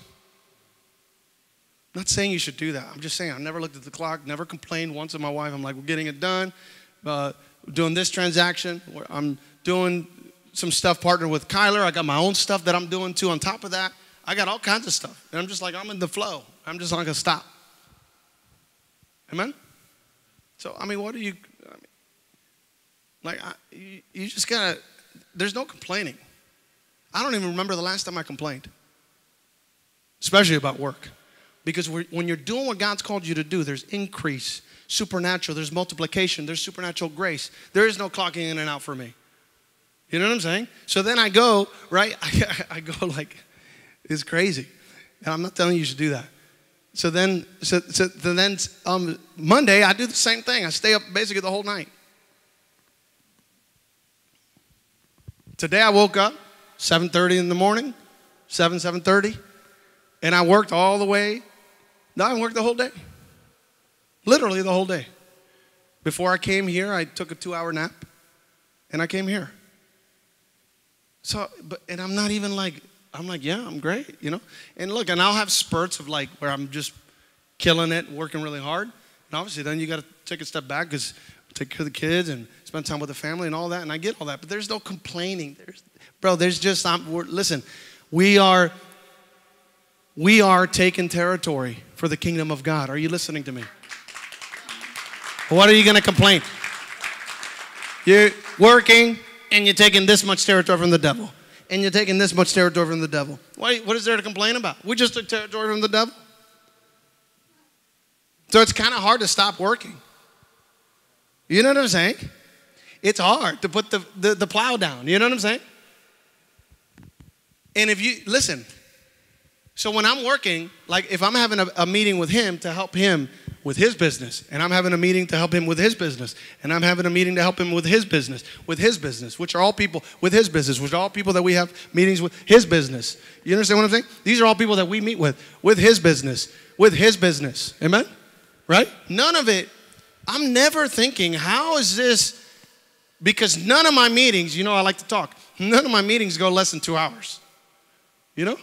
I'm not saying you should do that. I'm just saying I never looked at the clock, never complained once to my wife. I'm like, we're getting it done, uh, doing this transaction. I'm doing some stuff partnered with Kyler. I got my own stuff that I'm doing too on top of that. I got all kinds of stuff. And I'm just like, I'm in the flow. I'm just not going to stop. Amen? So, I mean, what do you, I mean, like, I, you, you just got to, there's no complaining. I don't even remember the last time I complained, especially about work. Because we're, when you're doing what God's called you to do, there's increase, supernatural, there's multiplication, there's supernatural grace. There is no clocking in and out for me. You know what I'm saying? So then I go, right? I, I go like, it's crazy. And I'm not telling you you should do that. So then, so, so then um, Monday, I do the same thing. I stay up basically the whole night. Today I woke up, seven thirty in the morning, seven, seven thirty, and I worked all the way. No, I worked the whole day, literally the whole day. Before I came here, I took a two-hour nap, and I came here. So, but, and I'm not even like, I'm like, yeah, I'm great, you know? And look, and I'll have spurts of like where I'm just killing it, working really hard. And obviously then you got to take a step back because take care of the kids and spend time with the family and all that, and I get all that. But there's no complaining. There's, bro, there's just, I'm, we're, listen, we are, we are taking territory for the kingdom of God. Are you listening to me? What are you going to complain? You're working and you're taking this much territory from the devil. And you're taking this much territory from the devil. Why, what is there to complain about? We just took territory from the devil. So it's kind of hard to stop working. You know what I'm saying? It's hard to put the, the, the plow down. You know what I'm saying? And if you, listen. So when I'm working, like if I'm having a, a meeting with him to help him with his business, and I'm having a meeting to help him with his business, and I'm having a meeting to help him with his business, with his business, which are all people with his business, which are all people that we have meetings with his business. You understand what I'm saying? These are all people that we meet with, with his business, with his business. Amen? Right? None of it. I'm never thinking, how is this? Because none of my meetings, you know I like to talk, none of my meetings go less than two hours. You know?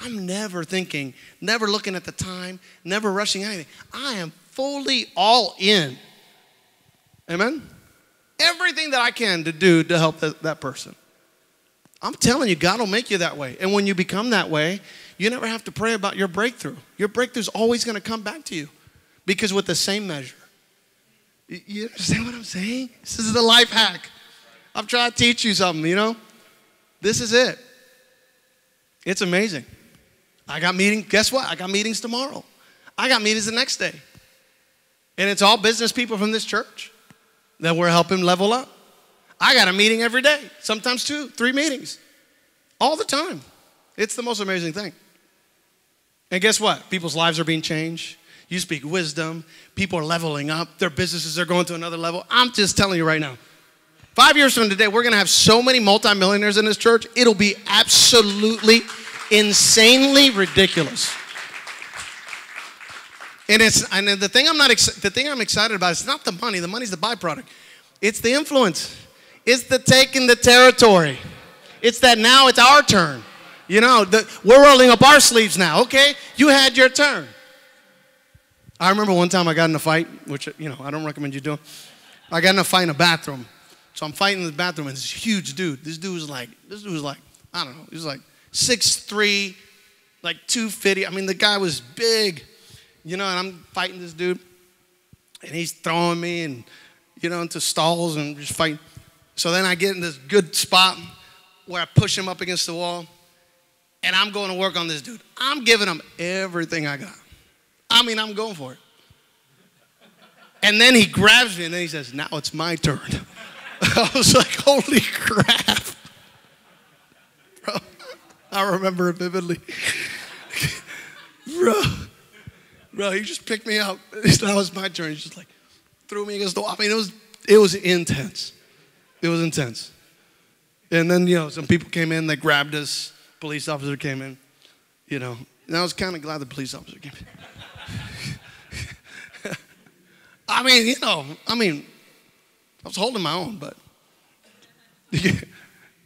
I'm never thinking, never looking at the time, never rushing anything. I am fully all in. Amen? Everything that I can to do to help that, that person. I'm telling you, God will make you that way. And when you become that way, you never have to pray about your breakthrough. Your breakthrough's always going to come back to you because with the same measure. You understand what I'm saying? This is the life hack. I'm trying to teach you something, you know? This is it. It's amazing. I got meetings. Guess what? I got meetings tomorrow. I got meetings the next day. And it's all business people from this church that we're helping level up. I got a meeting every day, sometimes two, three meetings, all the time. It's the most amazing thing. And guess what? People's lives are being changed. You speak wisdom. People are leveling up. Their businesses are going to another level. I'm just telling you right now, five years from today, we're going to have so many multimillionaires in this church. It'll be absolutely insanely ridiculous. And it's and the thing I'm not the thing I'm excited about is not the money. The money's the byproduct. It's the influence. It's the taking the territory. It's that now it's our turn. You know, the, we're rolling up our sleeves now. Okay, you had your turn. I remember one time I got in a fight, which you know I don't recommend you doing. I got in a fight in a bathroom, so I'm fighting in the bathroom, and this huge dude. This dude was like, this dude was like, I don't know, he was like six three, like two fifty. I mean, the guy was big. You know, and I'm fighting this dude, and he's throwing me and, you know, into stalls and just fighting. So then I get in this good spot where I push him up against the wall, and I'm going to work on this dude. I'm giving him everything I got. I mean, I'm going for it. And then he grabs me, and then he says, now it's my turn. I was like, holy crap. Bro, I remember it vividly. Bro. Bro, he just picked me up. Now it's my turn. He just like threw me against the wall. I mean, it was, it was intense. It was intense. And then, you know, some people came in. They grabbed us. Police officer came in, you know. And I was kind of glad the police officer came in. I mean, you know, I mean, I was holding my own, but.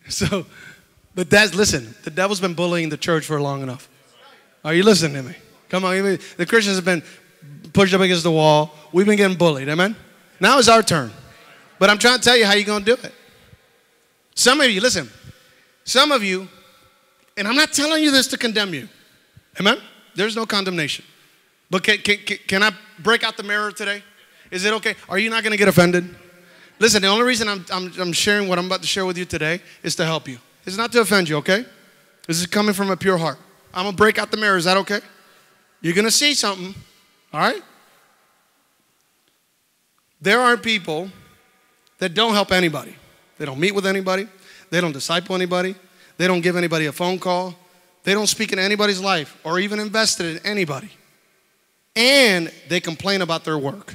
So, but that's, listen, the devil's been bullying the church for long enough. Are you listening to me? Come on, the Christians have been pushed up against the wall. We've been getting bullied, amen? Now it's our turn. But I'm trying to tell you how you're going to do it. Some of you, listen, some of you, and I'm not telling you this to condemn you, amen? There's no condemnation. But can, can, can I break out the mirror today? Is it okay? Are you not going to get offended? Listen, the only reason I'm, I'm, I'm sharing what I'm about to share with you today is to help you. It's not to offend you, okay? This is coming from a pure heart. I'm going to break out the mirror. Is that okay? You're going to see something, all right? There are people that don't help anybody. They don't meet with anybody. They don't disciple anybody. They don't give anybody a phone call. They don't speak in anybody's life or even invest in anybody. and they complain about their work.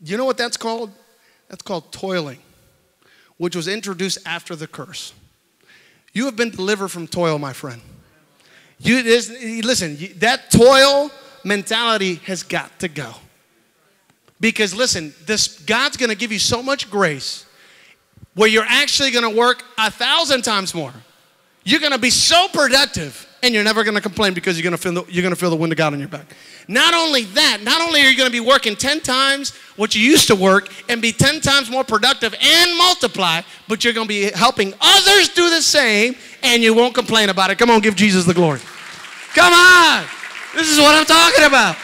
You know what that's called? That's called toiling, which was introduced after the curse. You have been delivered from toil, my friend. You, listen, that toil mentality has got to go. Because listen, this, God's going to give you so much grace where you're actually going to work a thousand times more. You're going to be so productive and you're never going to complain because you're going to feel the, you're going to feel the wind of God on your back. Not only that, not only are you going to be working ten times what you used to work and be ten times more productive and multiply, but you're going to be helping others do the same and you won't complain about it. Come on, give Jesus the glory. Come on. This is what I'm talking about.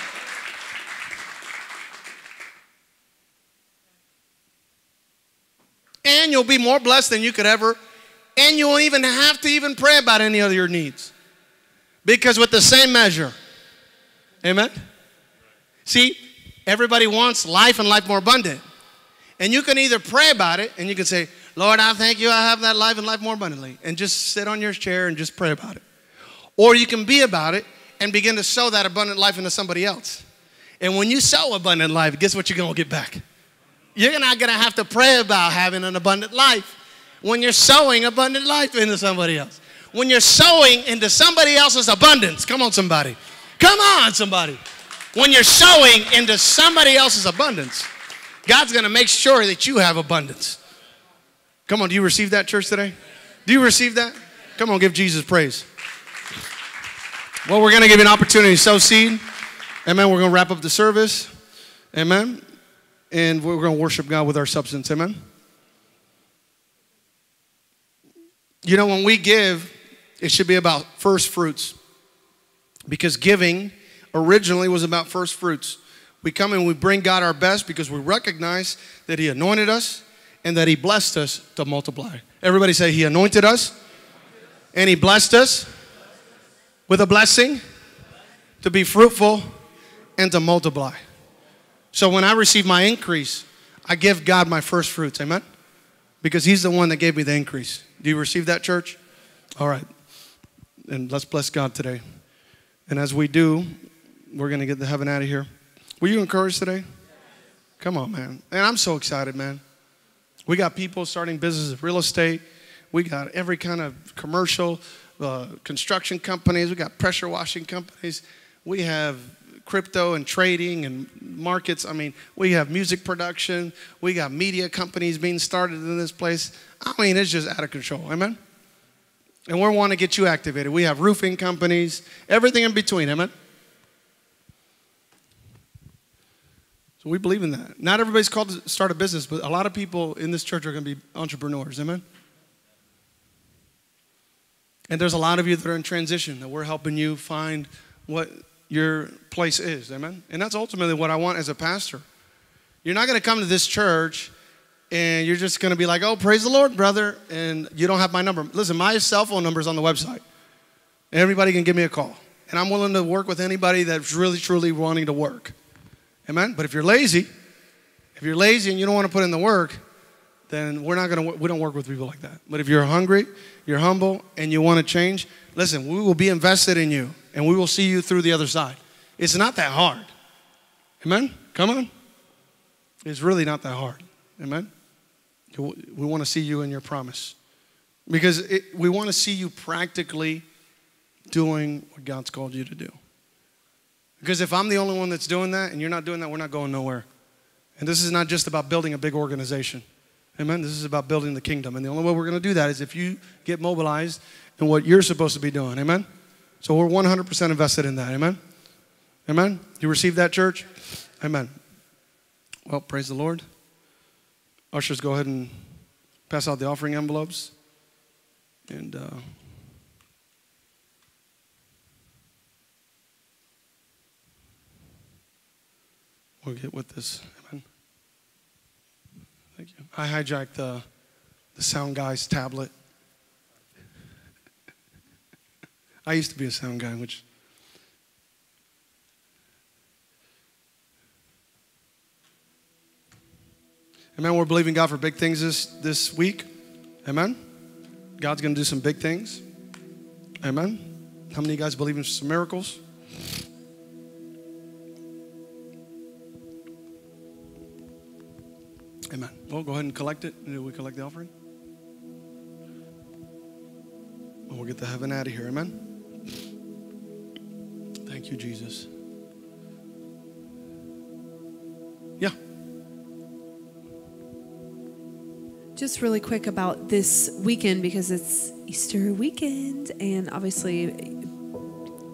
And you'll be more blessed than you could ever, and you won't even have to even pray about any of your needs. Because with the same measure, amen? See, everybody wants life and life more abundant. And you can either pray about it, and you can say, Lord, I thank you, I have that life and life more abundantly, and just sit on your chair and just pray about it. Or you can be about it and begin to sow that abundant life into somebody else. And when you sow abundant life, guess what you're going to get back? You're not going to have to pray about having an abundant life when you're sowing abundant life into somebody else. When you're sowing into somebody else's abundance. Come on, somebody. Come on, somebody. When you're sowing into somebody else's abundance, God's going to make sure that you have abundance. Come on, do you receive that, church, today? Do you receive that? Come on, give Jesus praise. Well, we're going to give you an opportunity to sow seed. Amen. We're going to wrap up the service. Amen. And we're going to worship God with our substance. Amen. You know, when we give, it should be about first fruits. Because giving originally was about first fruits. We come and we bring God our best because we recognize that he anointed us and that he blessed us to multiply. Everybody say, he anointed us and he blessed us with a blessing to be fruitful and to multiply. So when I receive my increase, I give God my first fruits, amen? Because he's the one that gave me the increase. Do you receive that, church? All right. And let's bless God today. And as we do, we're going to get the heaven out of here. Were you encouraged today? Come on, man. And I'm so excited, man. We got people starting businesses of real estate. We got every kind of commercial, uh, construction companies. We got pressure washing companies. We have crypto and trading and markets. I mean, we have music production. We got media companies being started in this place. I mean, it's just out of control. Amen? And we want to get you activated. We have roofing companies, everything in between. Amen? So we believe in that. Not everybody's called to start a business, but a lot of people in this church are going to be entrepreneurs. Amen? And there's a lot of you that are in transition that we're helping you find what your place is, amen? And that's ultimately what I want as a pastor. You're not going to come to this church and you're just going to be like, oh, praise the Lord, brother, and you don't have my number. Listen, my cell phone number is on the website. Everybody can give me a call. And I'm willing to work with anybody that's really, truly wanting to work, amen? But if you're lazy, if you're lazy and you don't want to put in the work, then we're not going to, we don't work with people like that. But if you're hungry, you're humble, and you want to change, listen, we will be invested in you. And we will see you through the other side. It's not that hard. Amen? Come on. It's really not that hard. Amen? We want to see you in your promise. Because it, we want to see you practically doing what God's called you to do. Because if I'm the only one that's doing that and you're not doing that, we're not going nowhere. And this is not just about building a big organization. Amen? This is about building the kingdom. And the only way we're going to do that is if you get mobilized in what you're supposed to be doing. Amen? So we're one hundred percent invested in that, amen? Amen? You receive that, church? Amen. Well, praise the Lord. Ushers, go ahead and pass out the offering envelopes. And uh, we'll get with this, amen? Thank you. I hijacked uh, the sound guy's tablet. I used to be a sound guy, which amen, we're believing God for big things this, this week. Amen. God's going to do some big things. Amen. How many of you guys believe in some miracles? Amen. Well, go ahead and collect it. Did we collect the offering? And we'll get to heaven out of here. Amen. Thank you, Jesus. Yeah. Just really quick about this weekend, because it's Easter weekend and obviously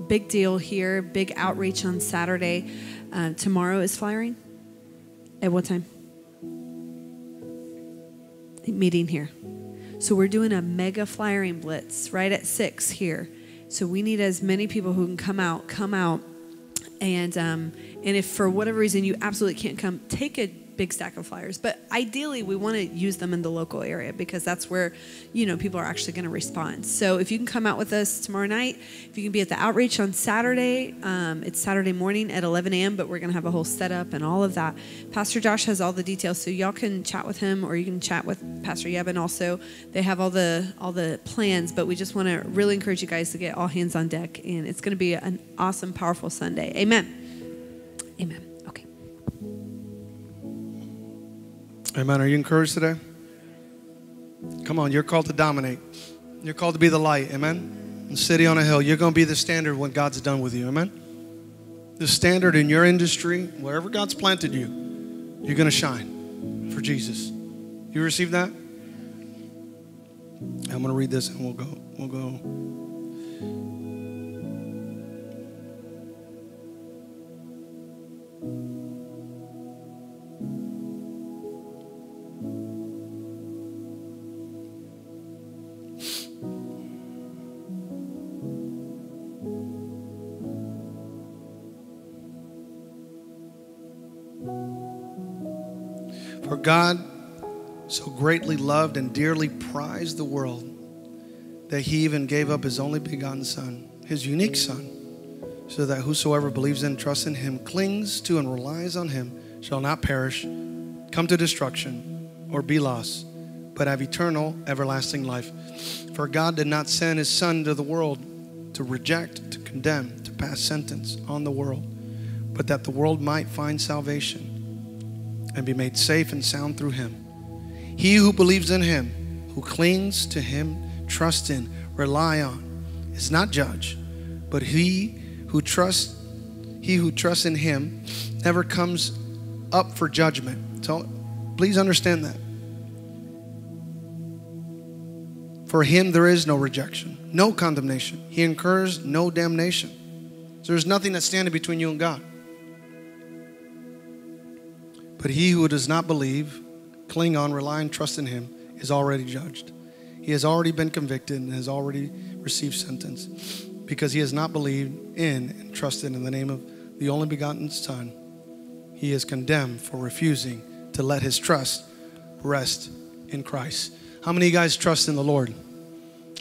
big deal here, big outreach on Saturday. Uh, tomorrow is firing. At what time? Meeting here. So we're doing a mega flyering blitz right at six here. So we need as many people who can come out, come out. And um, and if for whatever reason you absolutely can't come, take a big stack of flyers. But ideally, we want to use them in the local area, because that's where, you know, people are actually going to respond. So if you can come out with us tomorrow night, if you can be at the outreach on Saturday, um, it's Saturday morning at eleven a m, but we're going to have a whole setup and all of that. Pastor Josh has all the details, so y'all can chat with him, or you can chat with Pastor Yevin also. They have all the, all the plans, but we just want to really encourage you guys to get all hands on deck, and it's going to be an awesome, powerful Sunday. Amen. Amen. Amen. Are you encouraged today? Come on, you're called to dominate. You're called to be the light. Amen. The city on a hill. You're going to be the standard when God's done with you. Amen. The standard in your industry, wherever God's planted you, you're going to shine for Jesus. You receive that? I'm going to read this and we'll go. We'll go. For God so greatly loved and dearly prized the world that he even gave up his only begotten son, his unique son, so that whosoever believes in, trusts in him, clings to and relies on him, shall not perish, come to destruction, or be lost, but have eternal, everlasting life. For God did not send his son to the world to reject, to condemn, to pass sentence on the world, but that the world might find salvation and be made safe and sound through him. He who believes in him, who clings to him, trusts in, rely on, is not judged, but he who trusts, he who trusts in him never comes up for judgment. So please understand that. For him there is no rejection, no condemnation. He incurs no damnation. So there's nothing that's standing between you and God. But he who does not believe, cling on, rely, and trust in him is already judged. He has already been convicted and has already received sentence, because he has not believed in and trusted in the name of the only begotten Son. He is condemned for refusing to let his trust rest in Christ. How many of you guys trust in the Lord?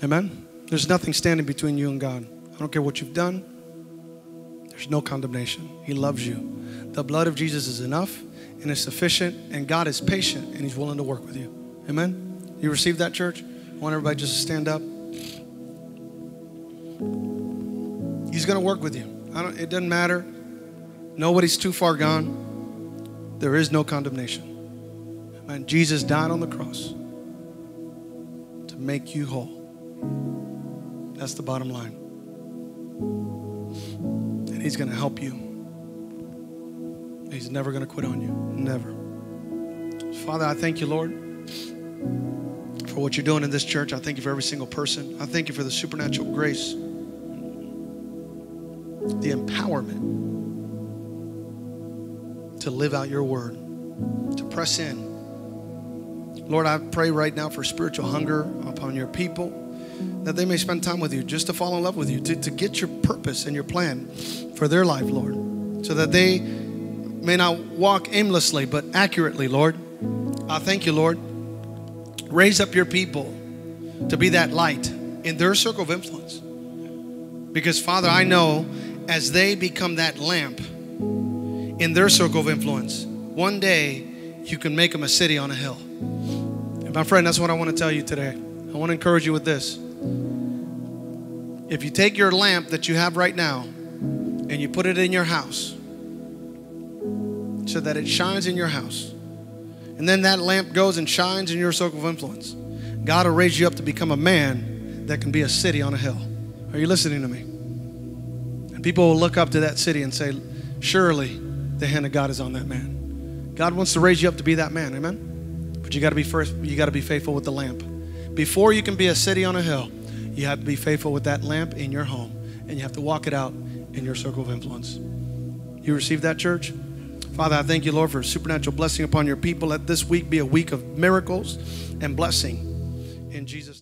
Amen? There's nothing standing between you and God. I don't care what you've done. There's no condemnation. He loves you. The blood of Jesus is enough. And it's sufficient, and God is patient, and he's willing to work with you. Amen? You receive that, church? I want everybody just to stand up. He's going to work with you. I don't, it doesn't matter. Nobody's too far gone. There is no condemnation. Amen. Jesus died on the cross to make you whole. That's the bottom line. And he's going to help you. He's never going to quit on you. Never. Father, I thank you, Lord, for what you're doing in this church. I thank you for every single person. I thank you for the supernatural grace, the empowerment to live out your word, to press in. Lord, I pray right now for spiritual hunger upon your people, that they may spend time with you, just to fall in love with you, to, to get your purpose and your plan for their life, Lord, so that they may not walk aimlessly, but accurately, Lord. I thank you, Lord. Raise up your people to be that light in their circle of influence. Because, Father, I know as they become that lamp in their circle of influence, one day you can make them a city on a hill. And my friend, that's what I want to tell you today. I want to encourage you with this. If you take your lamp that you have right now and you put it in your house so that it shines in your house, and then that lamp goes and shines in your circle of influence, God will raise you up to become a man that can be a city on a hill. Are you listening to me? And people will look up to that city and say, surely the hand of God is on that man. God wants to raise you up to be that man, amen? But you gotta be first, you gotta be faithful with the lamp. Before you can be a city on a hill, you have to be faithful with that lamp in your home, and you have to walk it out in your circle of influence. You receive that, church? Father, I thank you, Lord, for a supernatural blessing upon your people. Let this week be a week of miracles and blessing. In Jesus' name.